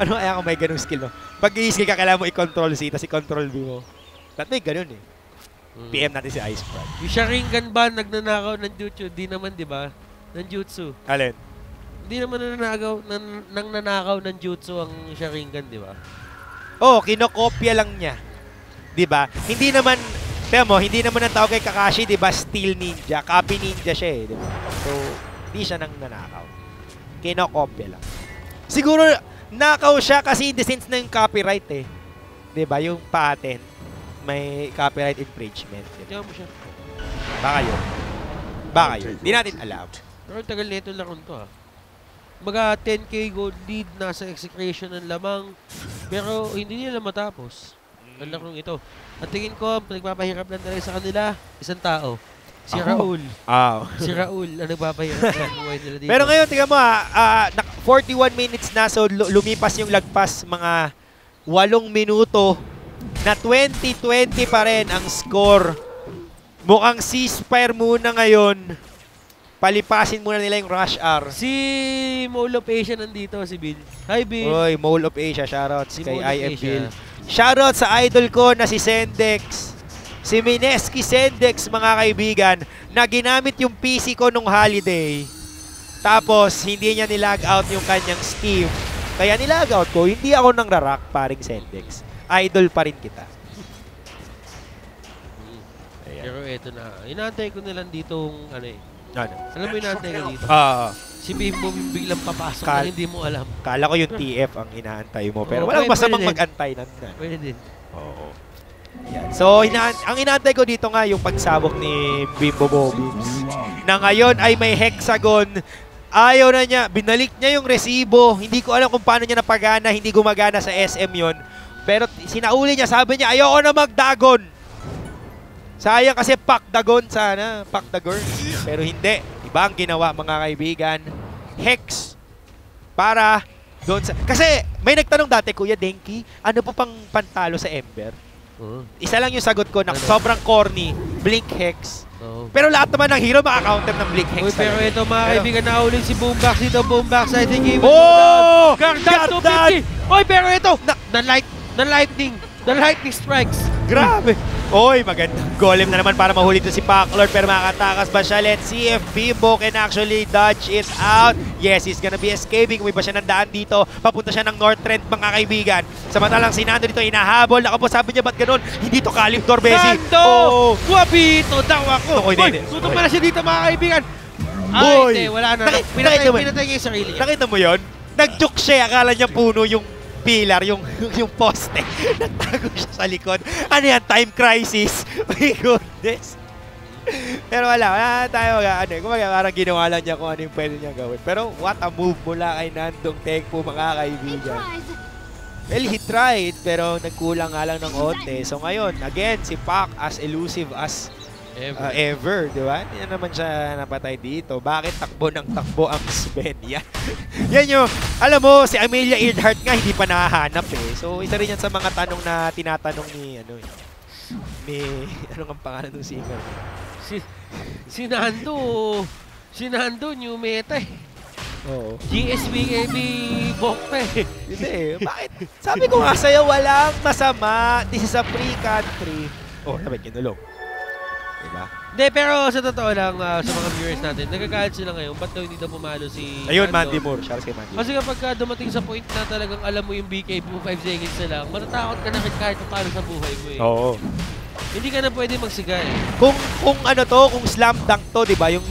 Ano kaya kung may ganung skill mo? No? Pag i-skill ka, kailangan mo i-control C, tapos i-control B mo. Dati, ganun eh. Mm. P M natin si Ice Prime. Yung Sharingan ba nagnanakaw ng jutsu? Di naman, di ba? Ng jutsu. Alin? Hindi naman nananakaw, nan, nang nanakaw ng jutsu ang Sharingan, di ba? Oo, oh, kinokopya lang niya. Di ba? Hindi naman... Tiyan mo, hindi naman ang tao kay Kakashi, di ba? Steel ninja. Copy ninja siya eh, di ba? So, hindi siya nang nanakaw. Kinokopya lang. Siguro, nakaw siya kasi in the sense ng copyright eh. Di ba? Yung patent. May copyright infringement. Tiyan mo siya. Baka yun. Baka yun. Hindi natin alam. Pero tagal nito lang ito ha. Maga ten K gold lead, nasa execution ng lamang. Pero hindi nila matapos. Ang larong ito. At tingin ko, nagpapahirap lang talaga sa kanila, isang tao. Si oh. Raul. Oh. Si Raul ang nagpapahirap sa buhay nila dito. Pero ngayon, tingnan mo ha, uh, forty-one minutes na, so lumipas yung lagpas, mga walong minuto na twenty twenty pa rin ang score. Mukhang ceasefire muna ngayon. Palipasin muna nila yung Rush Hour. Si Mole of Asia nandito, si Bill. Hi, Bill. Oy, Mole of Asia, shoutouts si kay I M Bill. Shoutout sa idol ko na si Sendex. Si Mineski Sendex, mga kaibigan, na ginamit yung P C ko nung holiday. Tapos, hindi niya nilag out yung kanyang Steam. Kaya nilag out ko, hindi ako nang rarak, paring Sendex. Idol pa rin kita. Ayan. Pero eto na, inaantay ko nilang ditong, ano eh. Ano? Alam mo, inaantay ko dito. Oo. Uh, Si Bimbo biglang papasok Kal na hindi mo alam. Kala ko yung T F ang inaantay mo. Pero oh, walang masamang mag-antay na. Pwede din. Oo. Yan. So, ina ang inaantay ko dito nga yung pagsabok ni Bimbo Bobbies. Na ngayon ay may hexagon. Ayaw na niya. Binalik niya yung resibo. Hindi ko alam kung paano niya napagana. Hindi gumagana sa S M yon. Pero sinauli niya. Sabi niya, ayoko na magdagon. Sayang kasi pakdagon sana. Pakdagon. Pero hindi. Ba ang ginawa, mga kaibigan? Hex. Para doon sa... Kasi may nagtanong dati, Kuya Denki, ano po pang pantalo sa Ember? Uh-huh. Isa lang yung sagot ko, na ano? Sobrang corny, Blink Hex. Uh-huh. Pero lahat naman ng hero makaka-counter ng Blink Hex. Uy, pero ito, mga pero... kaibigan, nahulin si Boombox dito. Boombox, I think he will... Oh! Gardad two fifty! Uy, pero ito! Na, na light, na lightning! The lightning strikes. Grabe. Oy, maganda. Golem na naman para mahuli ito si Paclord. Pero makatakas ba siya? Let's see if Bimbo can actually dodge it out. Yes, he's gonna be escaping. Uwi ba siya ng daan dito? Papunta siya ng North Trend, mga kaibigan. Samantalang si Nando dito, inahabol. Ako po, sabi niya, ba't ganun? Hindi to Caliph Torbesi. Nando! Oh. Guwapito daw ako. Oy, oy, tutok pala siya dito, mga kaibigan. Ay, te, wala na. Pinatay niya yung sarili. Nakita mo yun? Nag-juke siya. Akala niya puno yung... pillar, yung, yung poste. Nagtago siya sa likod. Ano yan? Time crisis. My goodness. Pero wala. Wala tayo. Ano, kumbaga, parang ginawa lang niya kung ano yung pwede niya gawin. Pero what a move mula kay Nandong Tekpo, mga kaibigan. Well, he tried, pero nagkulang nga lang ng ote. So ngayon, again, si Pac as elusive as ever. Uh, ever, di ba? Hindi naman siya napatay dito. Bakit takbo ng takbo ang Sven? Yan. Yan yung, alam mo, si Amelia Earhart nga hindi pa nahahanap eh. So, isa rin yan sa mga tanong na tinatanong ni, ano eh, ni, anong ang pangalan ng singer? Si, si Nando, si Nando, new meta eh. Oo. G S B A B Bokpe. Hindi eh, bakit? Sabi ko nga sa'yo, walang masama. This is a free country. Oh, naman kinulog. Diba? Hindi, pero sa totoo lang, uh, sa mga viewers natin, nagkakalat sila ngayon. Ba't daw hindi daw pumalo si... Ayun, Nando? Mandy Moore. Charles kay Mandy Moore. Kasi kapag uh, dumating sa point na talagang alam mo yung B K mo, five seconds na lang, matatakot ka na kahit papalo sa buhay mo eh. Oo. Hindi ka na pwede magsiga eh. Kung, kung ano to, kung slam dunk to, diba, yung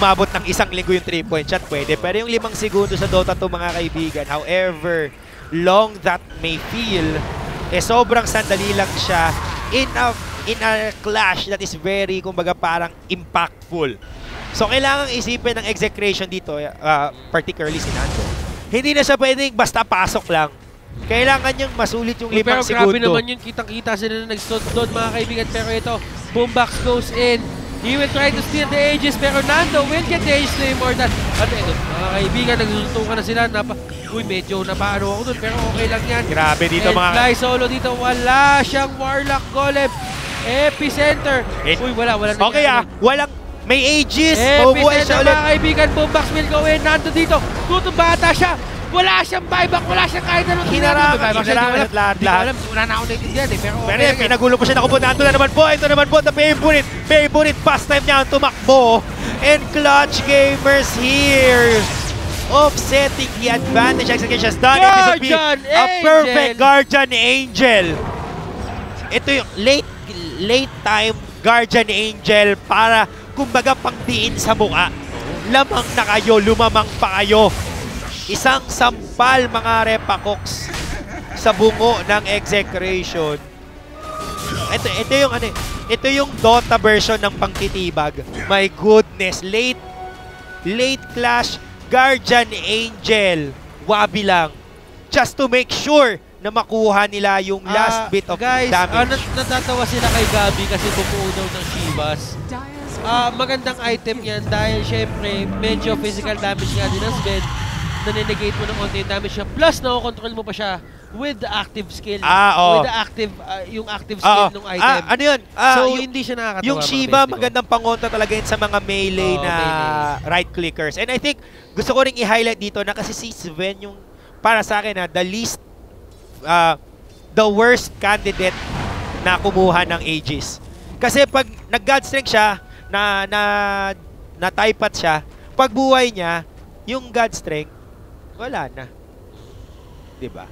umabot ng isang linggo yung three-point shot, pwede. Pero yung limang segundo sa Dota to, mga kaibigan, however long that may feel, eh sobrang sandali lang siya in a in a clash that is very, kumbaga, parang impactful. So, kailangang isipin ng execration dito, uh, particularly si Nando. Hindi na siya pwedeng basta pasok lang. Kailangan niyang masulit yung hey, limang pero segundo. Pero grabe naman yun, kitang-kita sila na nag-stod doon, mga kaibigan. Pero ito, Boombox goes in. He will try to steal the ages, pero Nando will get the age name or that. At ito, mga kaibigan, nagsusuntukan na sila. Napa Uy, medyo napaano ako doon, pero okay lang yan. Grabe dito, And mga... Fly Solo dito, wala siyang Warlock Golem. Epicenter. It, Uy, wala, wala. Okay ah, walang, may ages. Epicenter, mga kaibigan, Boombox will go in. Nando dito, tutong bata siya. Wala siyang buyback, wala siyang kahit anong hinarang. Hinarang at lahat. Hindi ko alam, wala na ulit din yan eh. Pero okay. Pero eh, pinagulo ko siya. Naku po, Nando na naman po. Ito naman po, the favorite, favorite pastime niya ang tumakbo. And Clutch Gamers here, offsetting the advantage. Execution is done. Guardian Angel! A perfect Guardian Angel. Ito yung late, late time Guardian Angel para kumbaga pangdiin sa mukha. Lamang na kayo, lumamang pa kayo. Isang sampal mga repakoks sa bungo ng Execration. Ito, ito yung ano, ito yung Dota version ng pangtitibag. My goodness, late late clash Guardian Angel. Wabi lang. Just to make sure na makuha nila yung last uh, bit of guys, damage. Guys, uh, natatawa sila kay Gabby kasi bumuo daw ng Shivas. Uh, magandang item yan dahil syempre medyo physical damage nga din ang Sven. Nanenegate mo ng konti yung damage niya. Plus, nakokontrol mo pa siya with the active skill. Ah, oh. With the active, uh, yung active skill ah, oh. ng item. Ah, ano yun? Ah, so, yung, hindi siya nakakatawa. Yung Shiva, magandang pangontra talaga yun sa mga melee oh, na right-clickers. And I think, gusto ko rin i-highlight dito na kasi si Sven yung, para sa akin, ha, the least, uh, the worst candidate na kumuha ng Aegis. Kasi pag nag-God Strength siya, na, na, na taipat siya, pag buhay niya, yung God Strength, wala na. Diba?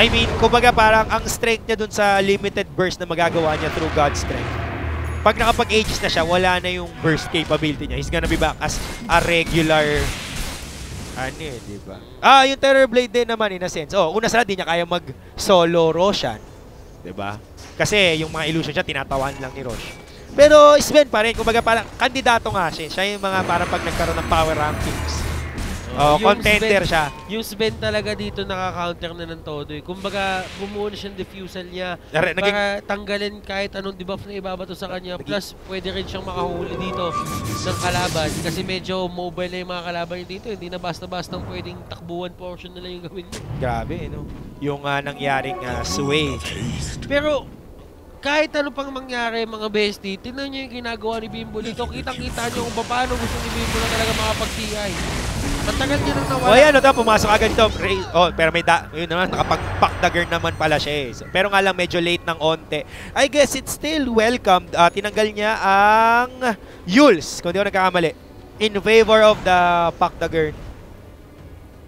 I mean, kumbaga parang ang strength niya dun sa limited burst na magagawa niya through God's strength. Pag nakapag-ages na siya, wala na yung burst capability niya. He's gonna be back as a regular... Ano eh, diba? Ah, yung Terror Blade din naman in a sense. Oh, una sa lahat, di niya kaya mag-solo Roshan. Diba? Kasi yung mga illusion siya, tinatawan lang ni Rosh. Pero Sven pa rin, kumbaga parang kandidato nga siya. Siya yung mga parang pag nagkaroon ng power rankings. Oh, contender Sven, siya. Yung Sven talaga dito nakaka-counter na ng todo eh. Kumbaga, bumuo na siyang defusal niya Nare, para naging... tanggalin kahit anong debuff na ibabato sa kanya. Naging... Plus, pwede rin siyang makahuli dito ng kalaban. Kasi medyo mobile na yung mga kalaban dito. Hindi na basta-basta pwedeng takbuhan portion nila yung gawin niya. Grabe, no? Yung uh, nangyaring uh, sway. Pero... kahit ano pang mangyari mga bestie, tingnan nyo yung ginagawa ni Bimbo dito. Kitang-kita nyo kung paano gusto ni Bimbo na talaga makapag-T I. Matagal nyo nang nawala. O yan, ito, pumasok agad dito. Oh, pero may da... Yun naman, nakapag-pack-dagger naman pala siya eh. Pero nga lang, medyo late ng onte. I guess it's still welcomed. Uh, tinanggal niya ang Yules, kung di ko nagkakamali. In favor of the pack-dagger.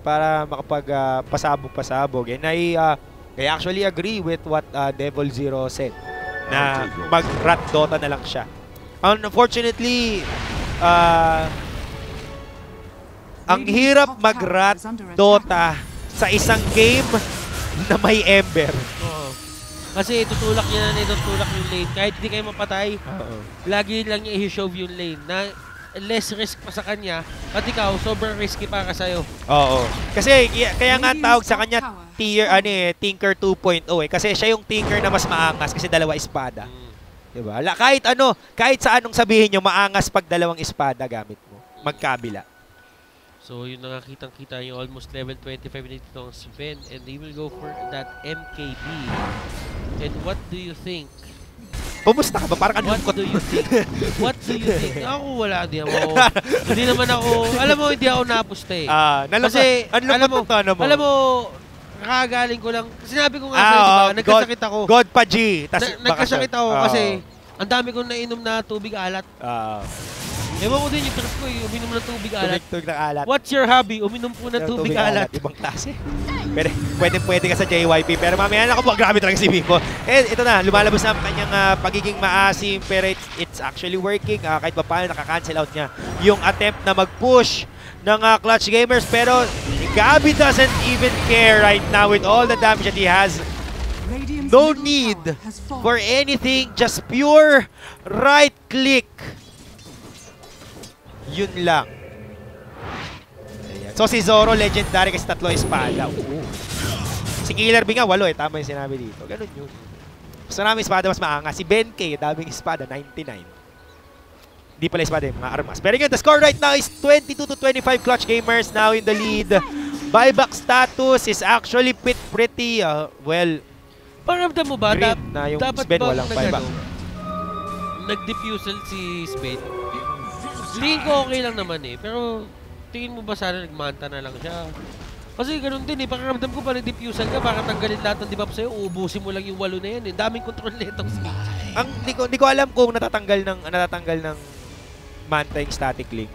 Para makapag-pasabog-pasabog. Uh, And I, uh, I actually agree with what uh, Devil Zero said. Na mag-rat Dota na lang siya. Unfortunately, uh, ang hirap mag-rat Dota sa isang game na may Ember. Oo. Kasi tutulak niya na itutulak yung lane. Kahit hindi kayo mapatay, uh-oh. Lagi lang niya i-shove yung lane na less risk pa sa kanya at ikaw, sobrang risky para sa'yo. Oo. Kasi kaya, kaya nga tawag sa kanya tier, ano eh, Tinker two point oh eh. Kasi siya yung Tinker na mas maangas kasi dalawa espada. Mm. Diba? Kahit ano, kahit sa anong sabihin nyo, maangas pag dalawang espada gamit mo. Magkabila. So yun nakakitang-kita yung almost level twenty-five nito ng Sven and they will go for that M K B. And what do you think? Pumusta ka ba? Parang ano ko? What do you think? What do you think? Ako wala, di ako. Hindi naman ako, alam mo, hindi ako napusta eh. Ah, nalabas. Kasi, ano alam mo, alam mo, alam mo, nakagaling ko lang, sinabi ko nga ah, sa'yo, diba? Oh, nagkasakit ako. God pa G. Tas, na, nagkasakit ako oh. Kasi, ang dami kong nainom na tubig alat. Ah. Ewan ko din yung trip ko, uminom na tubig alat. Tubig ng alat. What's your hobby? Uminom po na tubig, tubig alat. alat. Ibang klase. Pwede, pwede, pwede ka sa J Y P. Pero mamaya na ako, grabe talaga si Bimbo. Eh, ito na, lumalabas na ang kanyang uh, pagiging maasim. Pero it's, it's actually working. Uh, kahit pa paano, nakakancel out niya yung attempt na mag-push ng uh, Clutch Gamers. Pero Gabby doesn't even care right now with all the damage that he has. No need for anything. Just pure right-click. Yun lang. Ayan. So si Zoro legendary kasi tatlo espada. Oo. Si Killer B nga walo eh. Tama yung sinabi dito. Ganun yun. Gusto namin espada mas maangas. Si Ben K, daming espada, ninety-nine. Hindi pala espada yung mga armas. Pero yun, the score right now is twenty-two to twenty-five. Clutch Gamers now in the lead. Buyback status is actually pretty uh, well. Paramdam mo ba? Green na yung Sven walang buyback. Nag-defusal si Sven. Link okay lang naman eh, pero tingin mo ba sana nagmanta na lang siya? Kasi ganun din eh, pakiramdam ko pa na diffusean ka, baka tanggalin lahat ng debuff sa'yo, uubusin mo lang yung walo na yan eh. Daming control na itong si... Ang, di ko, di ko alam kung natatanggal ng, natatanggal ng Manta yung static link.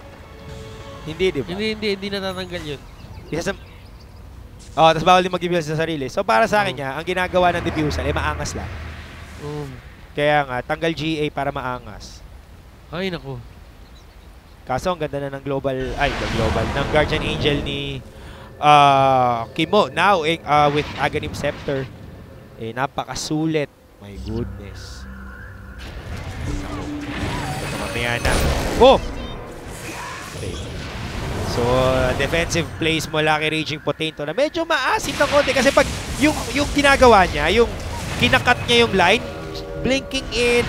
Hindi, di ba? Hindi, hindi, hindi natatanggal yun. Isa sa... Oh, tapos bawal din mag-diffuse sa sarili. So para sa akin oh. niya, ang ginagawa ng diffusal ay eh, maangas lang. Oh. Kaya nga, tanggal G A para maangas. Ay, naku. Kaso ang ganda na ng global, ay, ng global, ng Guardian Angel ni uh, Kimo. Now, eh, uh, with Aghanim Scepter, eh, napakasulit. My goodness. Ito mamaya na. Oh! Okay. So, uh, defensive plays mo laki Raging Potato na medyo maasin ng konti. Kasi pag yung, yung ginagawa niya, yung kinakat niya yung line, blinking in.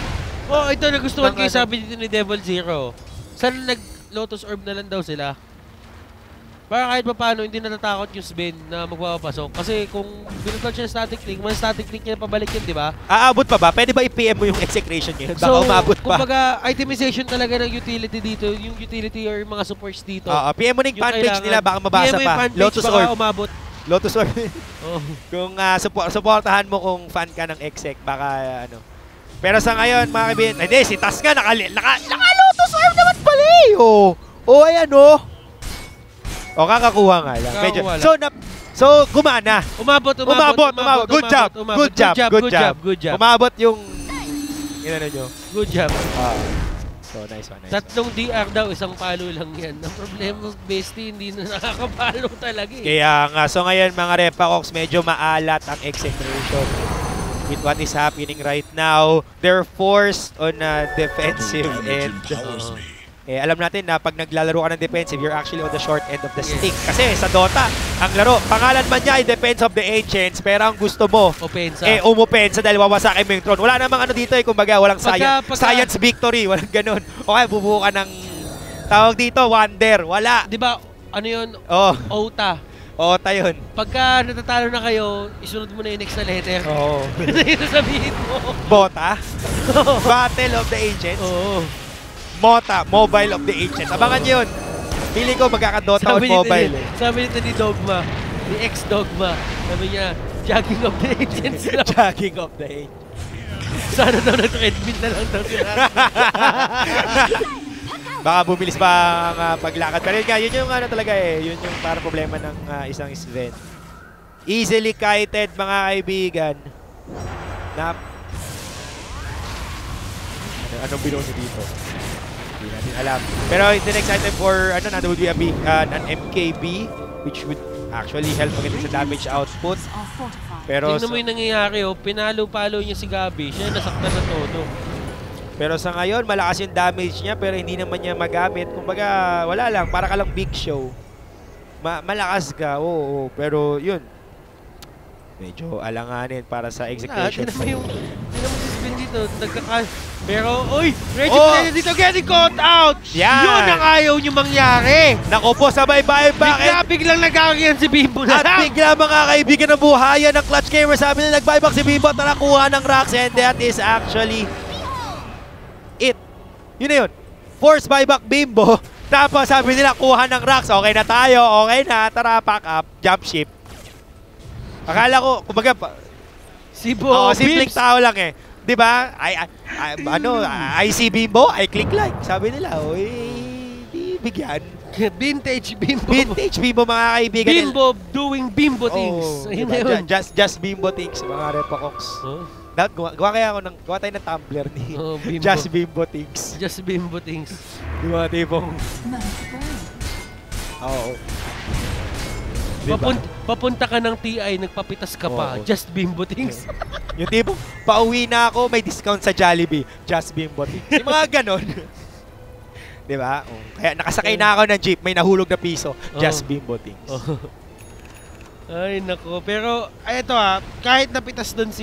Oh, ito nagustuhan ko yung sabi dito ni Devil Zero. Sana nag-Lotus Orb na lang daw sila. Para kahit pa paano, hindi natatakot yung Sven na magpapasok. Kasi kung binutouch niya static link, man static link niya pabalik yun, di ba? Aabot pa ba? Pwede ba i-P M mo yung execration niya? Baka so, umabot pa. Kumbaga, itemization talaga ng utility dito. Yung utility or mga supports dito. Uh, P M mo na yung fan page nila, baka mabasa P M pa. Lotus Orb. Umabot. Lotus Orb. Oh. Kung uh, support, supportahan mo kung fan ka ng exec, baka uh, ano. Pero sa ngayon, mga kibin, hindi, si Tas nga, nakali, naka, naka-Lotus Orb naman pala eh. O, oh, ayan o. Oh. O, kakakuha nga lang. Medyo. So, na, so gumana. Umabot, umabot, umabot, umabot, umabot. Good, umabot, job. Umabot. Good, job. Good, good job, good job, good job. Umabot yung... Ginano nyo. Good job. Uh, so, nice one, nice Tatlong one. D R daw, isang palo lang yan. Ang problema, bestie, hindi na nakakapalo talaga eh. Kaya nga. So, ngayon, mga Repacox, medyo maalat ang execution with what is happening right now. They're forced on a defensive end. Uh, Eh, alam natin na pag naglalaro ka ng defensive, you're actually on the short end of the yes. stick. Kasi sa Dota, ang laro, pangalan man niya ay Defense of the Ancients, pero ang gusto mo, Opensa. eh umopensa dahil wawasakin mo yung throne. Wala namang ano dito eh, kumbaga, walang pagka, science, pagka, science victory, walang ganun. O kaya bubuo ka ng tawag dito, wonder, wala. Di ba, ano yun? Oh. Ota. Ota yun. Pagka natatalo na kayo, isunod mo na yung next na letter. Oo. Oh. Ano yung sabihin mo? Bota? Battle of the Ancients? Oo. Oh. Mota, Mobile of the Ancients. Abangan nyo yun. Pili ko magkakadota on mobile. Ni, eh. Sabi nito ni Dogma, ni ex-Dogma, sabi niya, jogging of the Ancients. Jogging of the Ancients. Sana daw nag-admin na lang daw sila. Baka bumilis pa ang uh, paglakad. Pero yun nga, yun yung ano talaga eh. Yun yung para problema ng uh, isang Sven. Easily kited, mga kaibigan. Nap. Ano, anong binuno dito? Natin alam. Pero the next item for ano, Nando would be a B, uh, an M K B, which would actually help against the damage output. Pero tingnan mo yung nangyayari, oh, pinalo-palo niya si Gabby. Siya nasaktan na todo. Pero sa ngayon, malakas yung damage niya, pero hindi naman niya magamit. Kumbaga, wala lang. Para ka lang big show. Ma malakas ka, oo. oo. Pero yun, medyo alanganin para sa execution. Tingnan mo yung... Tingnan mo si Spin dito. Nagkaka... Pero, uy! Raging Potato dito getting caught out! Yeah. Yun ang ayaw nyo mangyari! Naku po, sabay-bay back! Bigla, biglang nagkakakian si Bimbo na lang! At bigla mga kaibigan ng buhayan ng Clutch Gamers, sabi na nag-buyback si Bimbo at nakakuha ng rocks, and that is actually it. Yun na yun. Force buyback Bimbo, tapos sabi nila kuha ng rocks. Okay na tayo, okay na, tara, pack up, jump ship. Akala ko, kumbaga, si Bo, oh, simpleng tao lang eh. Diba? I, I, I, ano, I see Bimbo, I click like. Sabi nila, oy, di bigyan. Vintage Bimbo. Vintage Bimbo, mga kaibigan. Bimbo doing Bimbo things. Oh, diba? Just, just Bimbo things, mga Repacox. Huh? Gawa, gawa kaya ako ng, gawa tayo ng Tumblr ni oh, Bimbo. Just Bimbo things. Just Bimbo things. Diba, tipong... Oo. Diba? Papun papunta ka ng T I, nagpapitas ka pa. Oh. Just Bimbo things. Yung tipo, pauwi na ako, may discount sa Jollibee. Just Bimbo things. Yung mga ganon. Diba? Oh. Kaya nakasakay na ako ng jeep, may nahulog na piso. Oh. Just Bimbo things. Oh. Ay, nako. Pero, ay, ito ha, kahit napitas doon si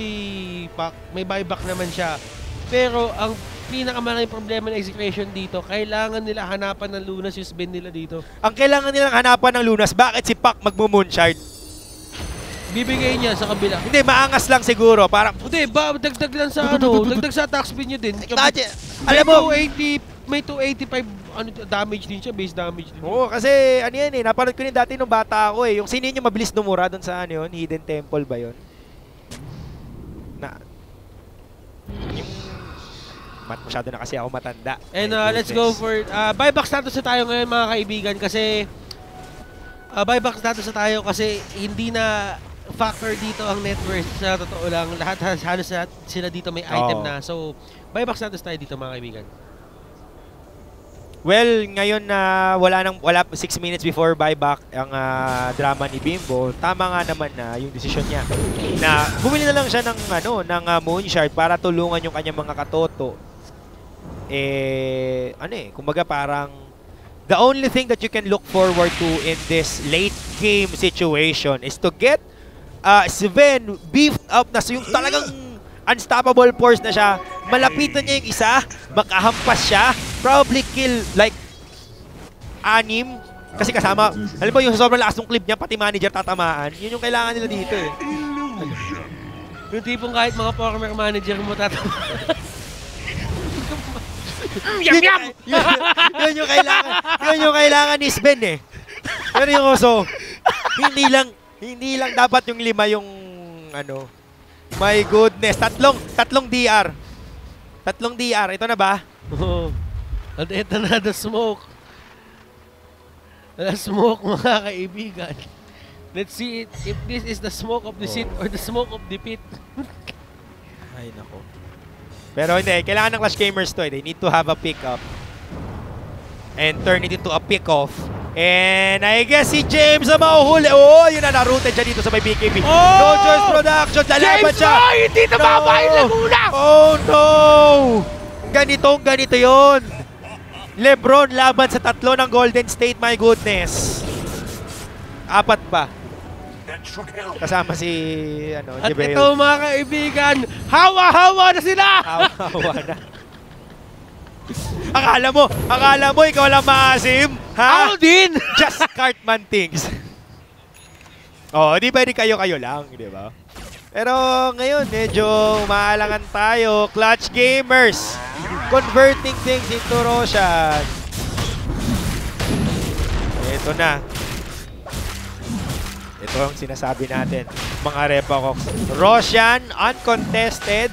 Pak, may buyback naman siya. Pero, ang pinakamalaki problema ng execution dito, kailangan nila hanapan ng lunas yung spin nila dito. Ang kailangan nilang hanapan ng lunas, bakit si Pak magmo-moonshard? Bibigay niya sa kabila. Hindi, maangas lang siguro. Parang... Hindi, ba, dagdag lang sa ano, dagdag sa attack spin niya din. Alam mo, may two eighty-five ano, damage din siya, base damage din. Oo, kasi ano yan eh, napanood ko rin dati nung bata ako eh. Yung sinin yung mabilis dumura doon sa ano yun, Hidden Temple ba yun? Na, yung, masyado na kasi ako matanda. And uh, let's go for, uh, buyback status na tayo ngayon mga kaibigan kasi, uh, buyback status na tayo kasi hindi na factor dito ang net worth sa totoo lang. Lahat, halos lahat sila dito may item oh. na. So, buyback status tayo dito mga kaibigan. Well, ngayon na uh, wala nang wala six minutes before buyback ang uh, drama ni Bimbo. Tama nga naman na uh, yung decision niya na bumili na lang siya ng ano ng uh, moon shard para tulungan yung kanyang mga katoto. Eh ano eh, kumbaga parang the only thing that you can look forward to in this late game situation is to get uh, Sven beefed up na so yung talagang unstoppable force na siya. Malapitan niya yung isa, makahampas siya, probably kill like anim kasi kasama. Alam mo yung sobrang lakas ng clip niya, pati manager tatamaan. Yun yung kailangan nila dito eh. Yung tipong kahit mga former manager mo tatamaan. Yum yum! Yun, yun yung kailangan. Yun yung kailangan ni Sven eh. Pero yung oso, hindi lang, hindi lang dapat yung lima yung ano. My goodness, tatlong, tatlong D R. Tatlong D R, ito na ba? Oo. At ito na, the smoke. The smoke, mga kaibigan. Let's see it, if this is the smoke of the oh. seat or the smoke of the pit. Ay, nako. Pero hindi, kailangan ng Clutch Gamers to. Eh. They need to have a pick-up. And turn it into a pick-off. And I guess si James ang mahuhuli. Oo, oh, yun na, naruted siya dito sa may B K B. Oh! No Choice Production, lalaban siya. James, no! Hindi tumama yung Laguna! Oh, no! Ganitong ganito yun. Lebron laban sa tatlo ng Golden State, my goodness. Apat pa. Kasama si, ano, At Jibel. Ito, mga kaibigan, hawa-hawa na sila! Hawa-hawa na. Akala mo, akala mo, ikaw lang maasim. Ha? Ako din! Just Cartman things. Oo, oh, di ba, di kayo-kayo lang, di ba? Pero ngayon, medyo maalangan tayo. Clutch Gamers, converting things into Roshan. Ito na. Ito ang sinasabi natin, mga Repacox. Roshan, uncontested.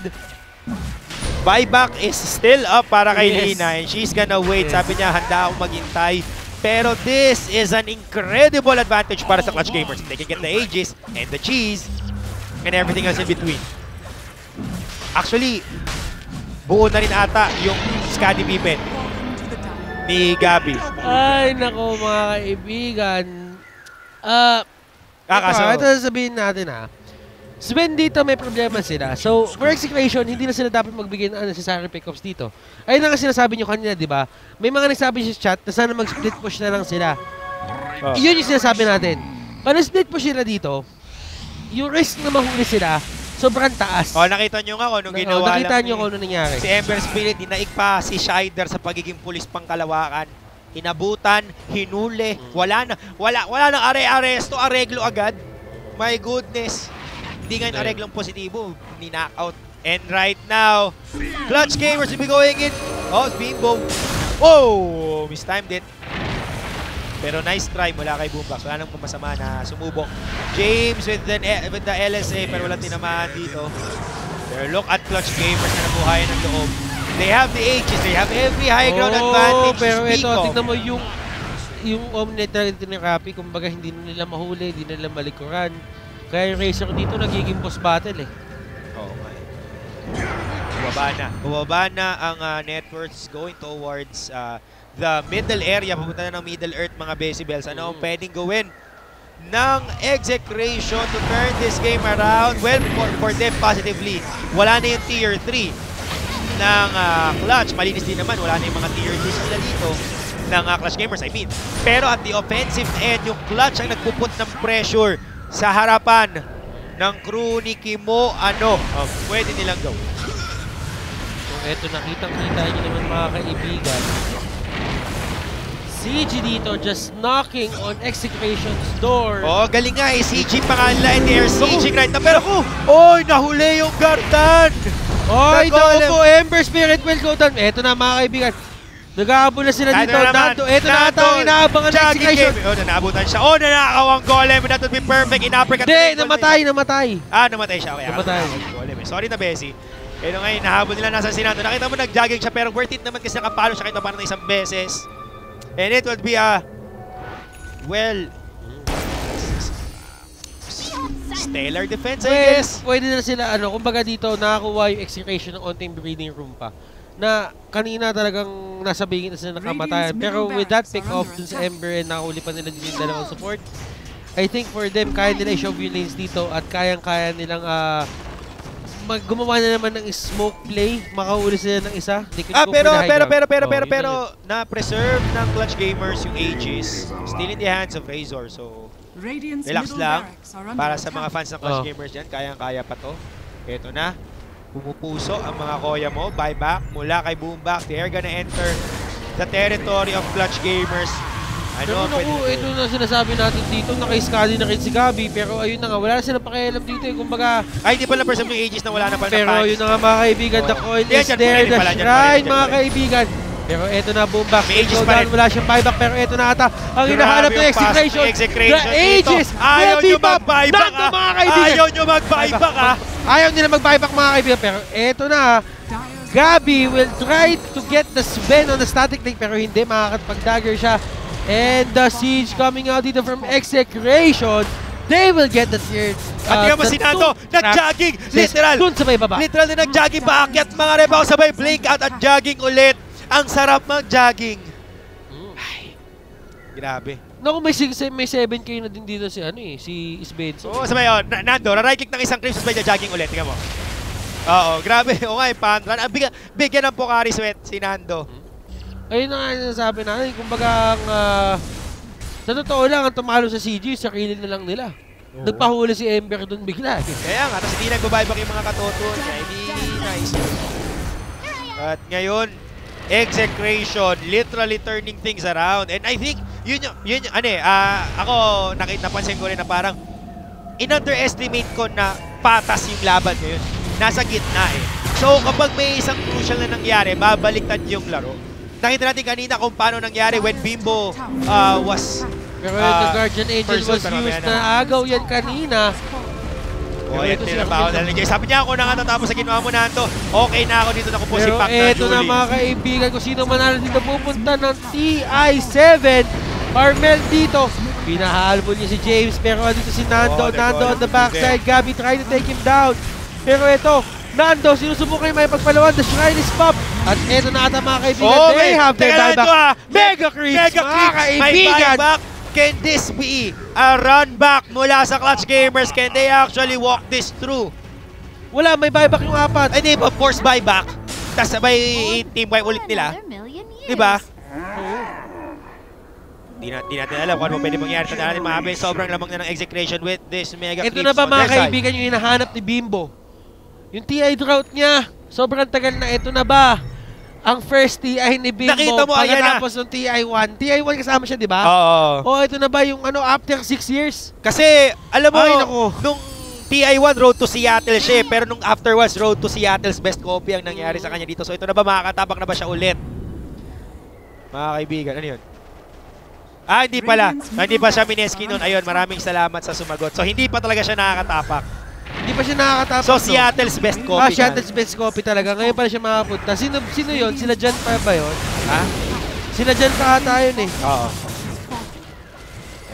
Buyback is still up para kay yes. Lina and she's gonna wait. Yes. Sabi niya, handa akong maghintay. Pero this is an incredible advantage para sa Clutch Gamers. They can get the ages and the cheese and everything else in between. Actually, buo na rin ata yung Scotty Pippen ni Gabby. Ay, nako mga kaibigan. Uh, ah, kaso. Ito sabihin natin ha. Sven dito may problema sila. So, for Execration, hindi na sila dapat magbigay ng unnecessary pickups dito. Ayun na nga sinasabi nyo kanina, di ba? May mga nagsabi sa chat na sana mag-split push na lang sila. Oh. Iyon yung sinasabi natin. Kung split push sila dito, yung risk na mahuli sila, sobrang taas. Oh, nakita nyo nga kung anong ginawa. Oh, nakita nyo kung anong nangyari. Si Ember Spirit, dinaig pa si Shider sa pagiging pulis pangkalawakan. Hinabutan, hinuli, wala na. Wala, wala nang are-aresto, areglo agad. My goodness. Hindi nga yung areglong positibo, ni-knockout. And right now, Clutch Gamers will be going in. Oh, Bimbo. Oh, mistimed it. Pero nice try mula kay Boombox. Wala nang masama na sumubok. James with the, with the L S A, pero walang tinamaan dito. Pero look at Clutch Gamers na nabuhayan ng loob. They have the ages, they have every high ground oh, advantage. Pero ito, tignan mo yung, yung Omni Knight ni Rappi. Kumbaga, hindi nila mahuli, hindi nila malikuran. Kaya yung Razor dito nagiging boss battle eh. Oo, okay. Bumaba na. Bumaba na ang uh, networks going towards uh, the middle area. Pupunta na ng Middle Earth mga Besibels. Ano ang mm. pwedeng gawin ng Execration to turn this game around? Well, for, for them positively. Wala na yung tier three ng uh, Clutch. Malinis din naman. Wala na yung mga tier two sila dito ng uh, Clutch Gamers, I mean. Pero at the offensive end, yung Clutch ang nagpuput ng pressure sa harapan ng crew ni Kimo, ano um, pwede nilang gawin? So, eto, nakitang-kita nyo naman mga kaibigan. C G dito just knocking on Execration's door. Oh, galing nga eh. C G pangalan ni Air C G right na. Pero, oh, oy, nahuli yung gartan! Oy, naku po, Ember Spirit will go down. Eto na mga kaibigan. Naghahabol na sila dito. Nando, ito na ata ang inaabangan ng execution. Oh, nanabutan siya. Oh, nanakaw ang golem. That would be perfect. In-uppercut. Hindi, namatay, namatay. Ah, namatay siya. Namatay. Sorry na, Bessie. Pero ngayon, nahabol nila nasa si Nando. Nakita mo, nag-jogging siya, pero worth it naman kasi nakapalo siya. Nakita mo parang isang beses. And it would be a... Well... Stellar defense, I guess. Pwede na sila, ano, kumbaga dito, nakakuha yung execution ng on-time breeding room pa. Na kanina talagang nasabingin na sila nakamatayan. Pero with that pick-off dun sa Ember and nakahuli pa nila din yung dalawang support, I think for them, kaya nila i-show yung lanes dito at kayang-kaya nilang uh, gumawa na naman ng smoke play. Makahuli sila ng isa. Ah, pero, pero, pero, pero, pero, pero, na-preserve ng Clutch Gamers yung Aegis. Still in the hands of Razor, so relax lang. Para sa mga fans ng Clutch Gamers dyan, kayang-kaya pa to. Ito na. Pumupuso ang mga koya mo. Buyback mula kay Boombox. They're gonna enter the territory of Clutch Gamers. Ano, pero naku, ito na sinasabi natin dito. Naka-scally na rin si Gabby. Pero ayun na nga, wala na sila pakialam dito eh. Kumbaga... Ay, di pala person yung ages na wala na pala pero, na fans. Pero yun na nga mga kaibigan, the coil is there, the shrine mga kaibigan. Pero eto na, Boombox. May Aegis pa rin. Wala siyang buyback, pero eto na ata. Ang hinahanap ng execution. The Aegis will be back. Nando, mga kaibigan. Ayaw nyo mag-buyback, ah. Ayaw nila mag-buyback, mga kaibigan. Pero eto na, Gabby will try to get the Sven on the static link, pero hindi, makakapag-dagger siya. And the siege coming out dito from Execration. They will get the third. At tingnan mo si Nando, nag-jogging. Literal. Dun sabay baba. Literal na nag-jogging pa. Akyat, mga rebaw, sabay blink out at jogging ulit. Ang sarap mag-jogging. Mm. Ay, grabe. Naku, may, may seven K na din dito si, ano eh, si Svenz. Oo, sabay yun. Oh, Nando, na-right-click ng isang clip, sabay niya jogging ulit. Tingnan mo. Oo, grabe. Oo nga, yung pantran. Bigyan, bigyan ng Pocari Sweat si Nando. Mm. Ayun na nga yung nasabi natin. Kumbaga, uh, sa totoo lang, ang tumalo sa C G, sarili na lang nila. Oo. Nagpahuli si Ember dun bigla. Kaya nga, tapos hindi nag-buyback yung mga katoton. Hindi nice. At ngayon, Execration, literally turning things around. And I think, yun yung, yun yung, ano eh, uh, ako, nakita, napansin ko rin na parang, in-underestimate ko na patas yung laban ngayon. Nasa gitna eh. So, kapag may isang crucial na nangyari, babaliktad yung laro. Nakita natin kanina kung paano nangyari when Bimbo uh, was uh, Pero the Guardian Angel was used na agaw yan kanina. O, eto na ba? Sabi niya ako na natatapos sa ginawa mo, Nando. Okay na ako dito na kupo si Pac. Eto na mga kaibigan ko. Sino manalo dito pupunta ng T I seven? Armel dito. Pinahalbol niya si James. Pero dito si Nando. Nando on the backside. Gabby trying to take him down. Pero eto, Nando, sinusubukan yung may pagpalawan. The shrine is pop. At eto na ata mga kaibigan. They have their buyback. Mega creeps mga kaibigan. Can this be a run back mula sa Clutch Gamers? Can they actually walk this through? Wala, may buyback yung apat. Ay, di ba? Force buyback. Tapos sabay team wipe ulit nila. Di ba? Di natin alam kung ano pwede mangyari. Tanda natin mga abis, sobrang lamang na ng Execration with this mega clips. Ito na ba mga kaibigan yung hinahanap ni Bimbo? Yung T I drought niya, sobrang tagal na. Ito na ba ang first T I ni Bimbo? Nakita mo, ayan na. Pagkatapos ng T I one. T I one kasama siya, di ba? Oo. O, ito na ba yung ano, after six years? Kasi, alam mo, ay, nung T I one, Road to Seattle siya, pero nung afterwards, Road to Seattle's Best Copy ang nangyari sa kanya dito. So, ito na ba, makakatabak na ba siya ulit? Mga kaibigan, ano yun? Ah, hindi pala. Hindi pa siya Mineski nun. Ayun, maraming salamat sa sumagot. So, hindi pa talaga siya nakakatapak. Hindi pa siya nakakatapos. So, Seattle's Best Copy. Ah, Seattle's Best Copy talaga. Ngayon pala siya makapunta. Sino, sino yun? Sila dyan pa ba yun? Ha? Sila dyan pa ata yun eh. Oo.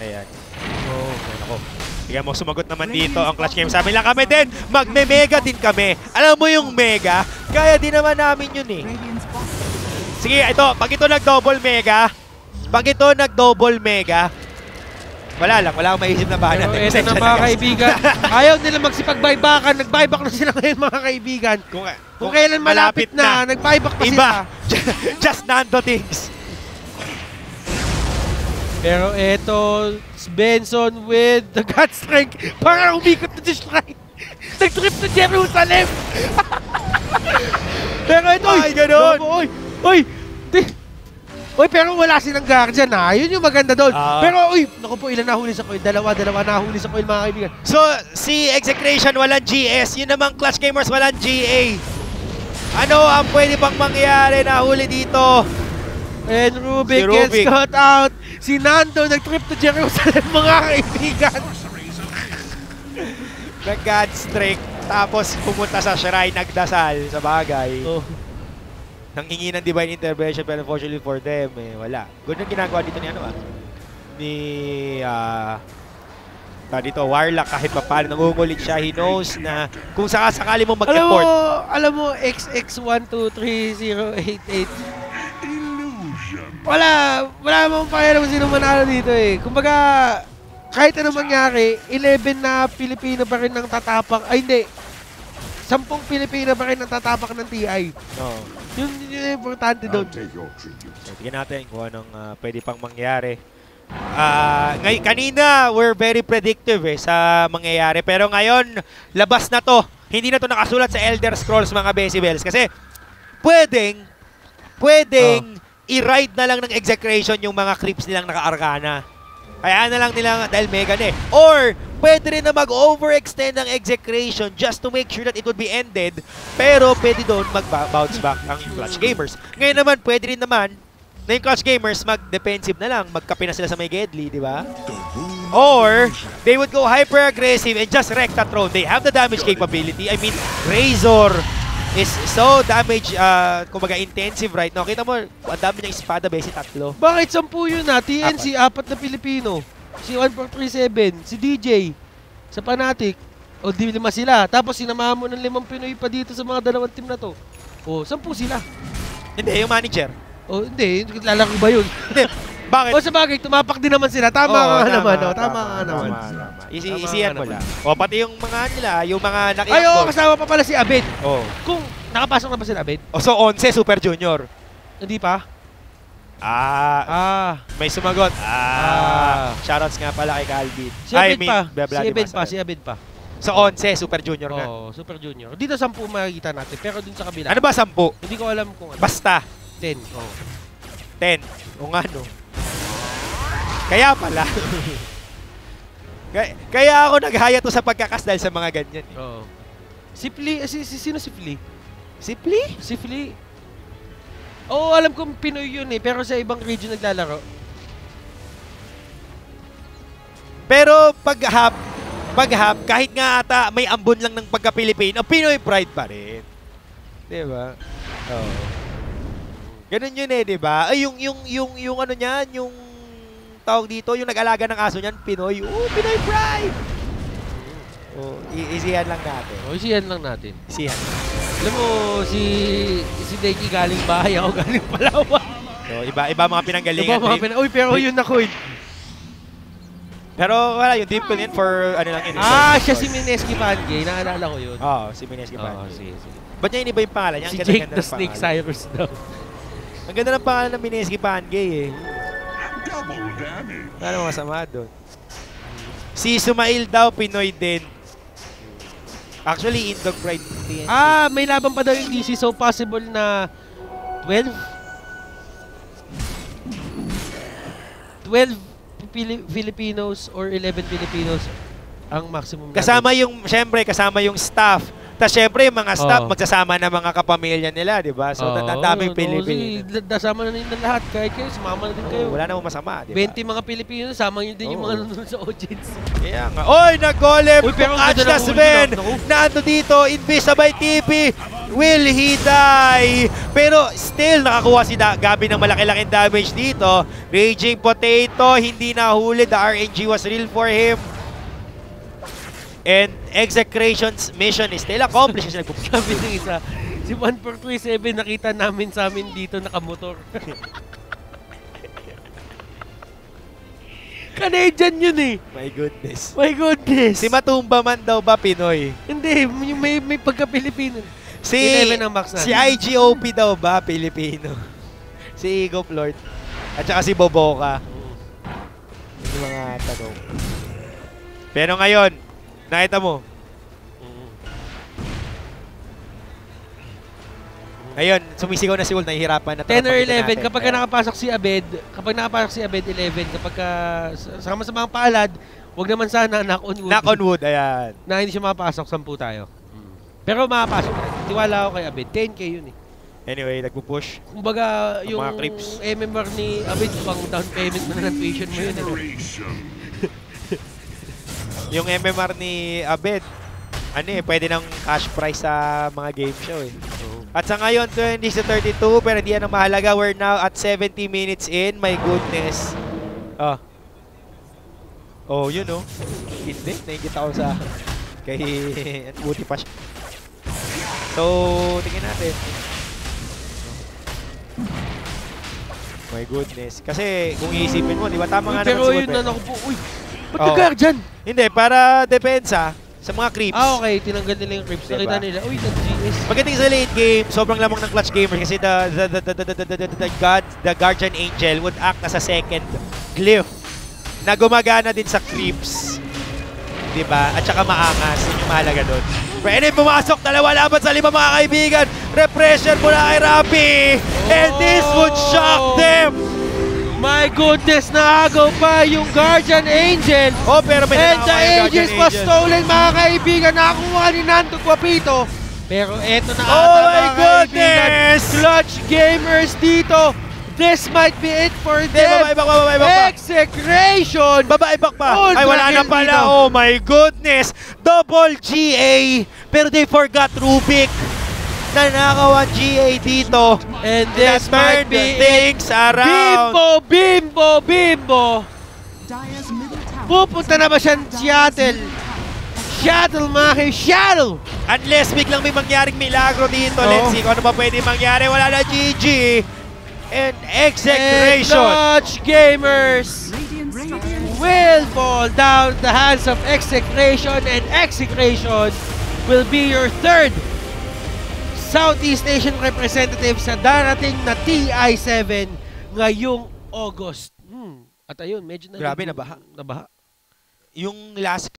Ayan. Oo. Ako. Bigyan mo, sumagot naman dito ang Clutch Game. Sabi lang kami din, magme-mega din kami. Alam mo yung mega, kaya din naman namin yun eh. Sige, ito. Pag ito nag-double mega, pag ito nag-double mega, wala lang, wala akong maisip na bahan natin. Ito na mga kaibigan, ayaw nila magsipag-buyback. Nag-buyback na sila ngayon mga kaibigan. Kung, kung, kung kailan malapit na, na nag-buyback pa iba. Sila. Just Nando things. Pero ito, Benson with the gut strength. Parang umikot na si strike. Nag-trip na Jerusalem. Pero ito, ay, ganun. Oy, oy, Uy, pero wala silang guardian ha. Yun yung maganda doon. Uh, pero, uy, naku po, ilan nahuli sa coil? Dalawa, dalawa nahuli sa coil, mga kaibigan. So, si Execration walang G S. Yun namang Clutch Gamers walang G A. Ano ang pwede pang mangyari nahuli dito And Rubik, si Rubik gets cut out. Si Nando nag-trip to Jerusalem, mga kaibigan. Nag-God strike. Tapos pumunta sa shrine, nagdasal sa bagay. Oh. Nangingi ng divine intervention pero unfortunately for them, eh, wala. Good yung ginagawa dito ni ano ah. Ni... Uh, dito, Warlock kahit pa paano nangungulit siya. He knows na kung sakasakali mong mag-effort. Alam mo, alam mo, X X one two three zero eight eight. Wala, wala mong pakialam sino manalo dito eh. Kumbaga, kahit ano mangyari, eleven na Pilipino pa rin ang tatapak. Ay hindi, ten Pilipino pa rin ang tatapak ng T I. Oo. Yun yung importante doon. Tignan natin kung anong uh, pwede pang mangyari. Uh, ngay kanina, we're very predictive eh, sa mangyayari. Pero ngayon, labas na to. Hindi na to nakasulat sa Elder Scrolls, mga Besibels. Kasi, pwedeng, pwedeng, oh. I-ride na lang ng Execration yung mga creeps nilang naka-arcana. Kaya na lang nila dahil Megan eh. Or, pwede rin na mag-overextend ang Execration just to make sure that it would be ended. Pero, pwede doon mag-bounce back ang Clutch Gamers. Ngayon naman, pwede rin naman na yung Clutch Gamers mag-defensive na lang. Magkapi na sila sa may Gedli, di ba? Or, they would go hyper-aggressive and just wreck the throne. They have the damage capability. I mean, Razor is so damage, uh, kumbaga intensive right now. Kita mo, ang dami niyang espada, base tatlo. Bakit sampu yun na? T N C, apat, apat na Pilipino. Si one four three seven, si D J, sa Fanatic. O, di lima sila. Tapos sinamahan mo ng limang Pinoy pa dito sa mga dalawang team na to. O, sampu sila. Hindi, yung manager. O, hindi. Lalaki ba yun? Hindi. Bakit? O, sa bagay, tumapak din naman sila. Tama oh, nga naman, o. Tama, tama nga naman. Isiyan mo lang. O, pati yung mga nila, yung mga nakiyak. Ay, oo, oh, kasama pa pala si Abed. Oo. Oh. Kung nakapasok na ba si Abed? O, oh, so eleven, Super Junior. Hindi pa? Ah. Ah. May sumagot. Ah. ah. Shoutouts nga pala kay Calvin. Si Abed I mean, pa. Si Abed pa, si Abed pa. So, eleven, Super Junior nga. Oo, oh, Super Junior. Dito, ten makikita natin, pero dun sa kabila. Ano ba, ten? Hindi ko alam kung ano. Basta. ten, oo. ten. O nga, no. Kaya pala. kaya, kaya ako naghaya to sa pagkakas dahil sa mga ganyan. Eh. Oo. Si Pli, si, si, sino si Pli? Si Pli? Si Pli. Oo, oh, alam kong Pinoy yun eh, pero sa ibang region naglalaro. Pero pag-hap, pag-hap, kahit nga ata may ambon lang ng pagka-Pilipino, Pinoy pride pa rin. Diba? Oo. Oh. Ganun yun eh, diba? Ay, yung, yung, yung, yung ano niyan, yung tawag dito, yung nag-alaga ng aso niyan, Pinoy. Oh, Pinoy pride! Oh, isihan lang natin. Oh, isihan lang natin. Isihan. Alam mo, si, si Denki galing bahay, ako galing Palawan. So, iba, iba mga pinanggalingan. Iba mga pinanggalingan. Uy, pero uy, yun na coin. Pero wala, yung deep ko din for ano lang yun. Ah, siya si Mineski Pangay. Naalala ko yun. Oo, si Mineski Pangay. Oo, sige, sige. Ba't niya iniba yung pangalan niya? Si Jake the Snake Zyrus daw. Ang ganda ng pangalan ng Mineski Pangay eh. Ano masama doon? Si Sumail daw, Pinoy din. Actually, Indog Pride T N C. Ah, may laban pa daw yung D C. So, possible na twelve Filipinos or eleven Filipinos ang maximum natin. Kasama yung, syempre, kasama yung staff. Tapos syempre, yung mga staff, oh. magsasama na mga kapamilya nila, di ba? So, oh, daming Pilipino. No, dasama na nila lahat. Kahit kayo, sumama na din kayo. Oh, wala namang masama, di ba? twenty mga Pilipino, sama nyo din oh. yung mga nanonood sa audience. Kaya nga. Oy, nag-golem! Catch na Sven! Nando dito, invisa by T P. Will he die? Pero still, nakakuha si Gabby ng malaki-laking damage dito. Raging Potato, hindi nahuli. The R N G was real for him. And Execration's mission is still accomplished. Sabi ng isa, si one four three seven nakita namin sa amin dito nakamotor. Canadian yun eh. My goodness. My goodness. Si Matumba man daw ba Pinoy? Hindi, may, may pagka-Pilipino. Si, si I G O P daw ba Pilipino? Si Ego Lord. At saka si Boboka. Yung mga tanong. Pero ngayon, nakita mo. Ayun, sumisigaw na si Wulf, nahihirapan na. ten or eleven, kapag ka nakapasok si Abed, kapag nakapasok si Abed, eleven, kapag ka, sama sa mga paalad, huwag naman sana, knock on wood. Knock on wood, ayan. Na hindi siya makapasok, ten tayo. Pero makapasok, tiwala ako kay Abed, ten K yun eh. Anyway, nagpo-push. Kumbaga, yung M M R ni Abid, pang down payment mo na ng tuition mo yun. Yung M M R ni Abid, ano eh, pwede ng cash prize sa mga game show eh. At sa ngayon, twenty to thirty-two, pero hindi yan ang mahalaga. We're now at seventy minutes in. My goodness. Oh, oh you know. Hindi, nakikita ko sa... Kay... At buti pa siya. So, tingin natin. My goodness. Kasi kung iisipin mo, di ba tama nga naman siguro. Pero yun na nakupo. Uy! Ba't nag-guard dyan? Hindi, para depensa sa mga creeps. Ah, okay. Tinanggal nila yung creeps. Nakita nila. Uy, nag-G S. Pagdating sa late game, sobrang lamang ng Clutch Gamer kasi the Guardian Angel would act as a second glyph na gumagana din sa creeps. Di ba? At saka maangas. Yun yung mahalaga doon. Pwede pumasok. Dalawa laban sa lima mga kaibigan. Repression mula kay Rappi. And this would shock them. My goodness, naagaw pa yung Guardian Angel. Oh, pero may and the Angels was stolen mga kaibigan. Nakakuha ni Nando Guapito. Pero eto na ata oh mga goodness. Kaibigan. Clutch Gamers dito. This might be it for them. Execration. Babaibak pa. Ay, wala na pala. Oh my goodness. Double G A. Pero they forgot Rubik. Nanakawan G A dito. And this might be things around. Bimbo, Bimbo, Bimbo. Pupunta na ba siya ng Seattle? Seattle, mga kayo. Seattle. Unless biglang may mangyaring milagro dito. Let's see kung ano ba pwede mangyari. Wala na G G. And Execration! And Clutch Gamers will fall down the hands of Execration, and Execration will be your third Southeast Asian representative sa darating na T I seven ngayong August. Hmm. At ayun, medyo na... Grabe, nabaha. Nabaha. Yung last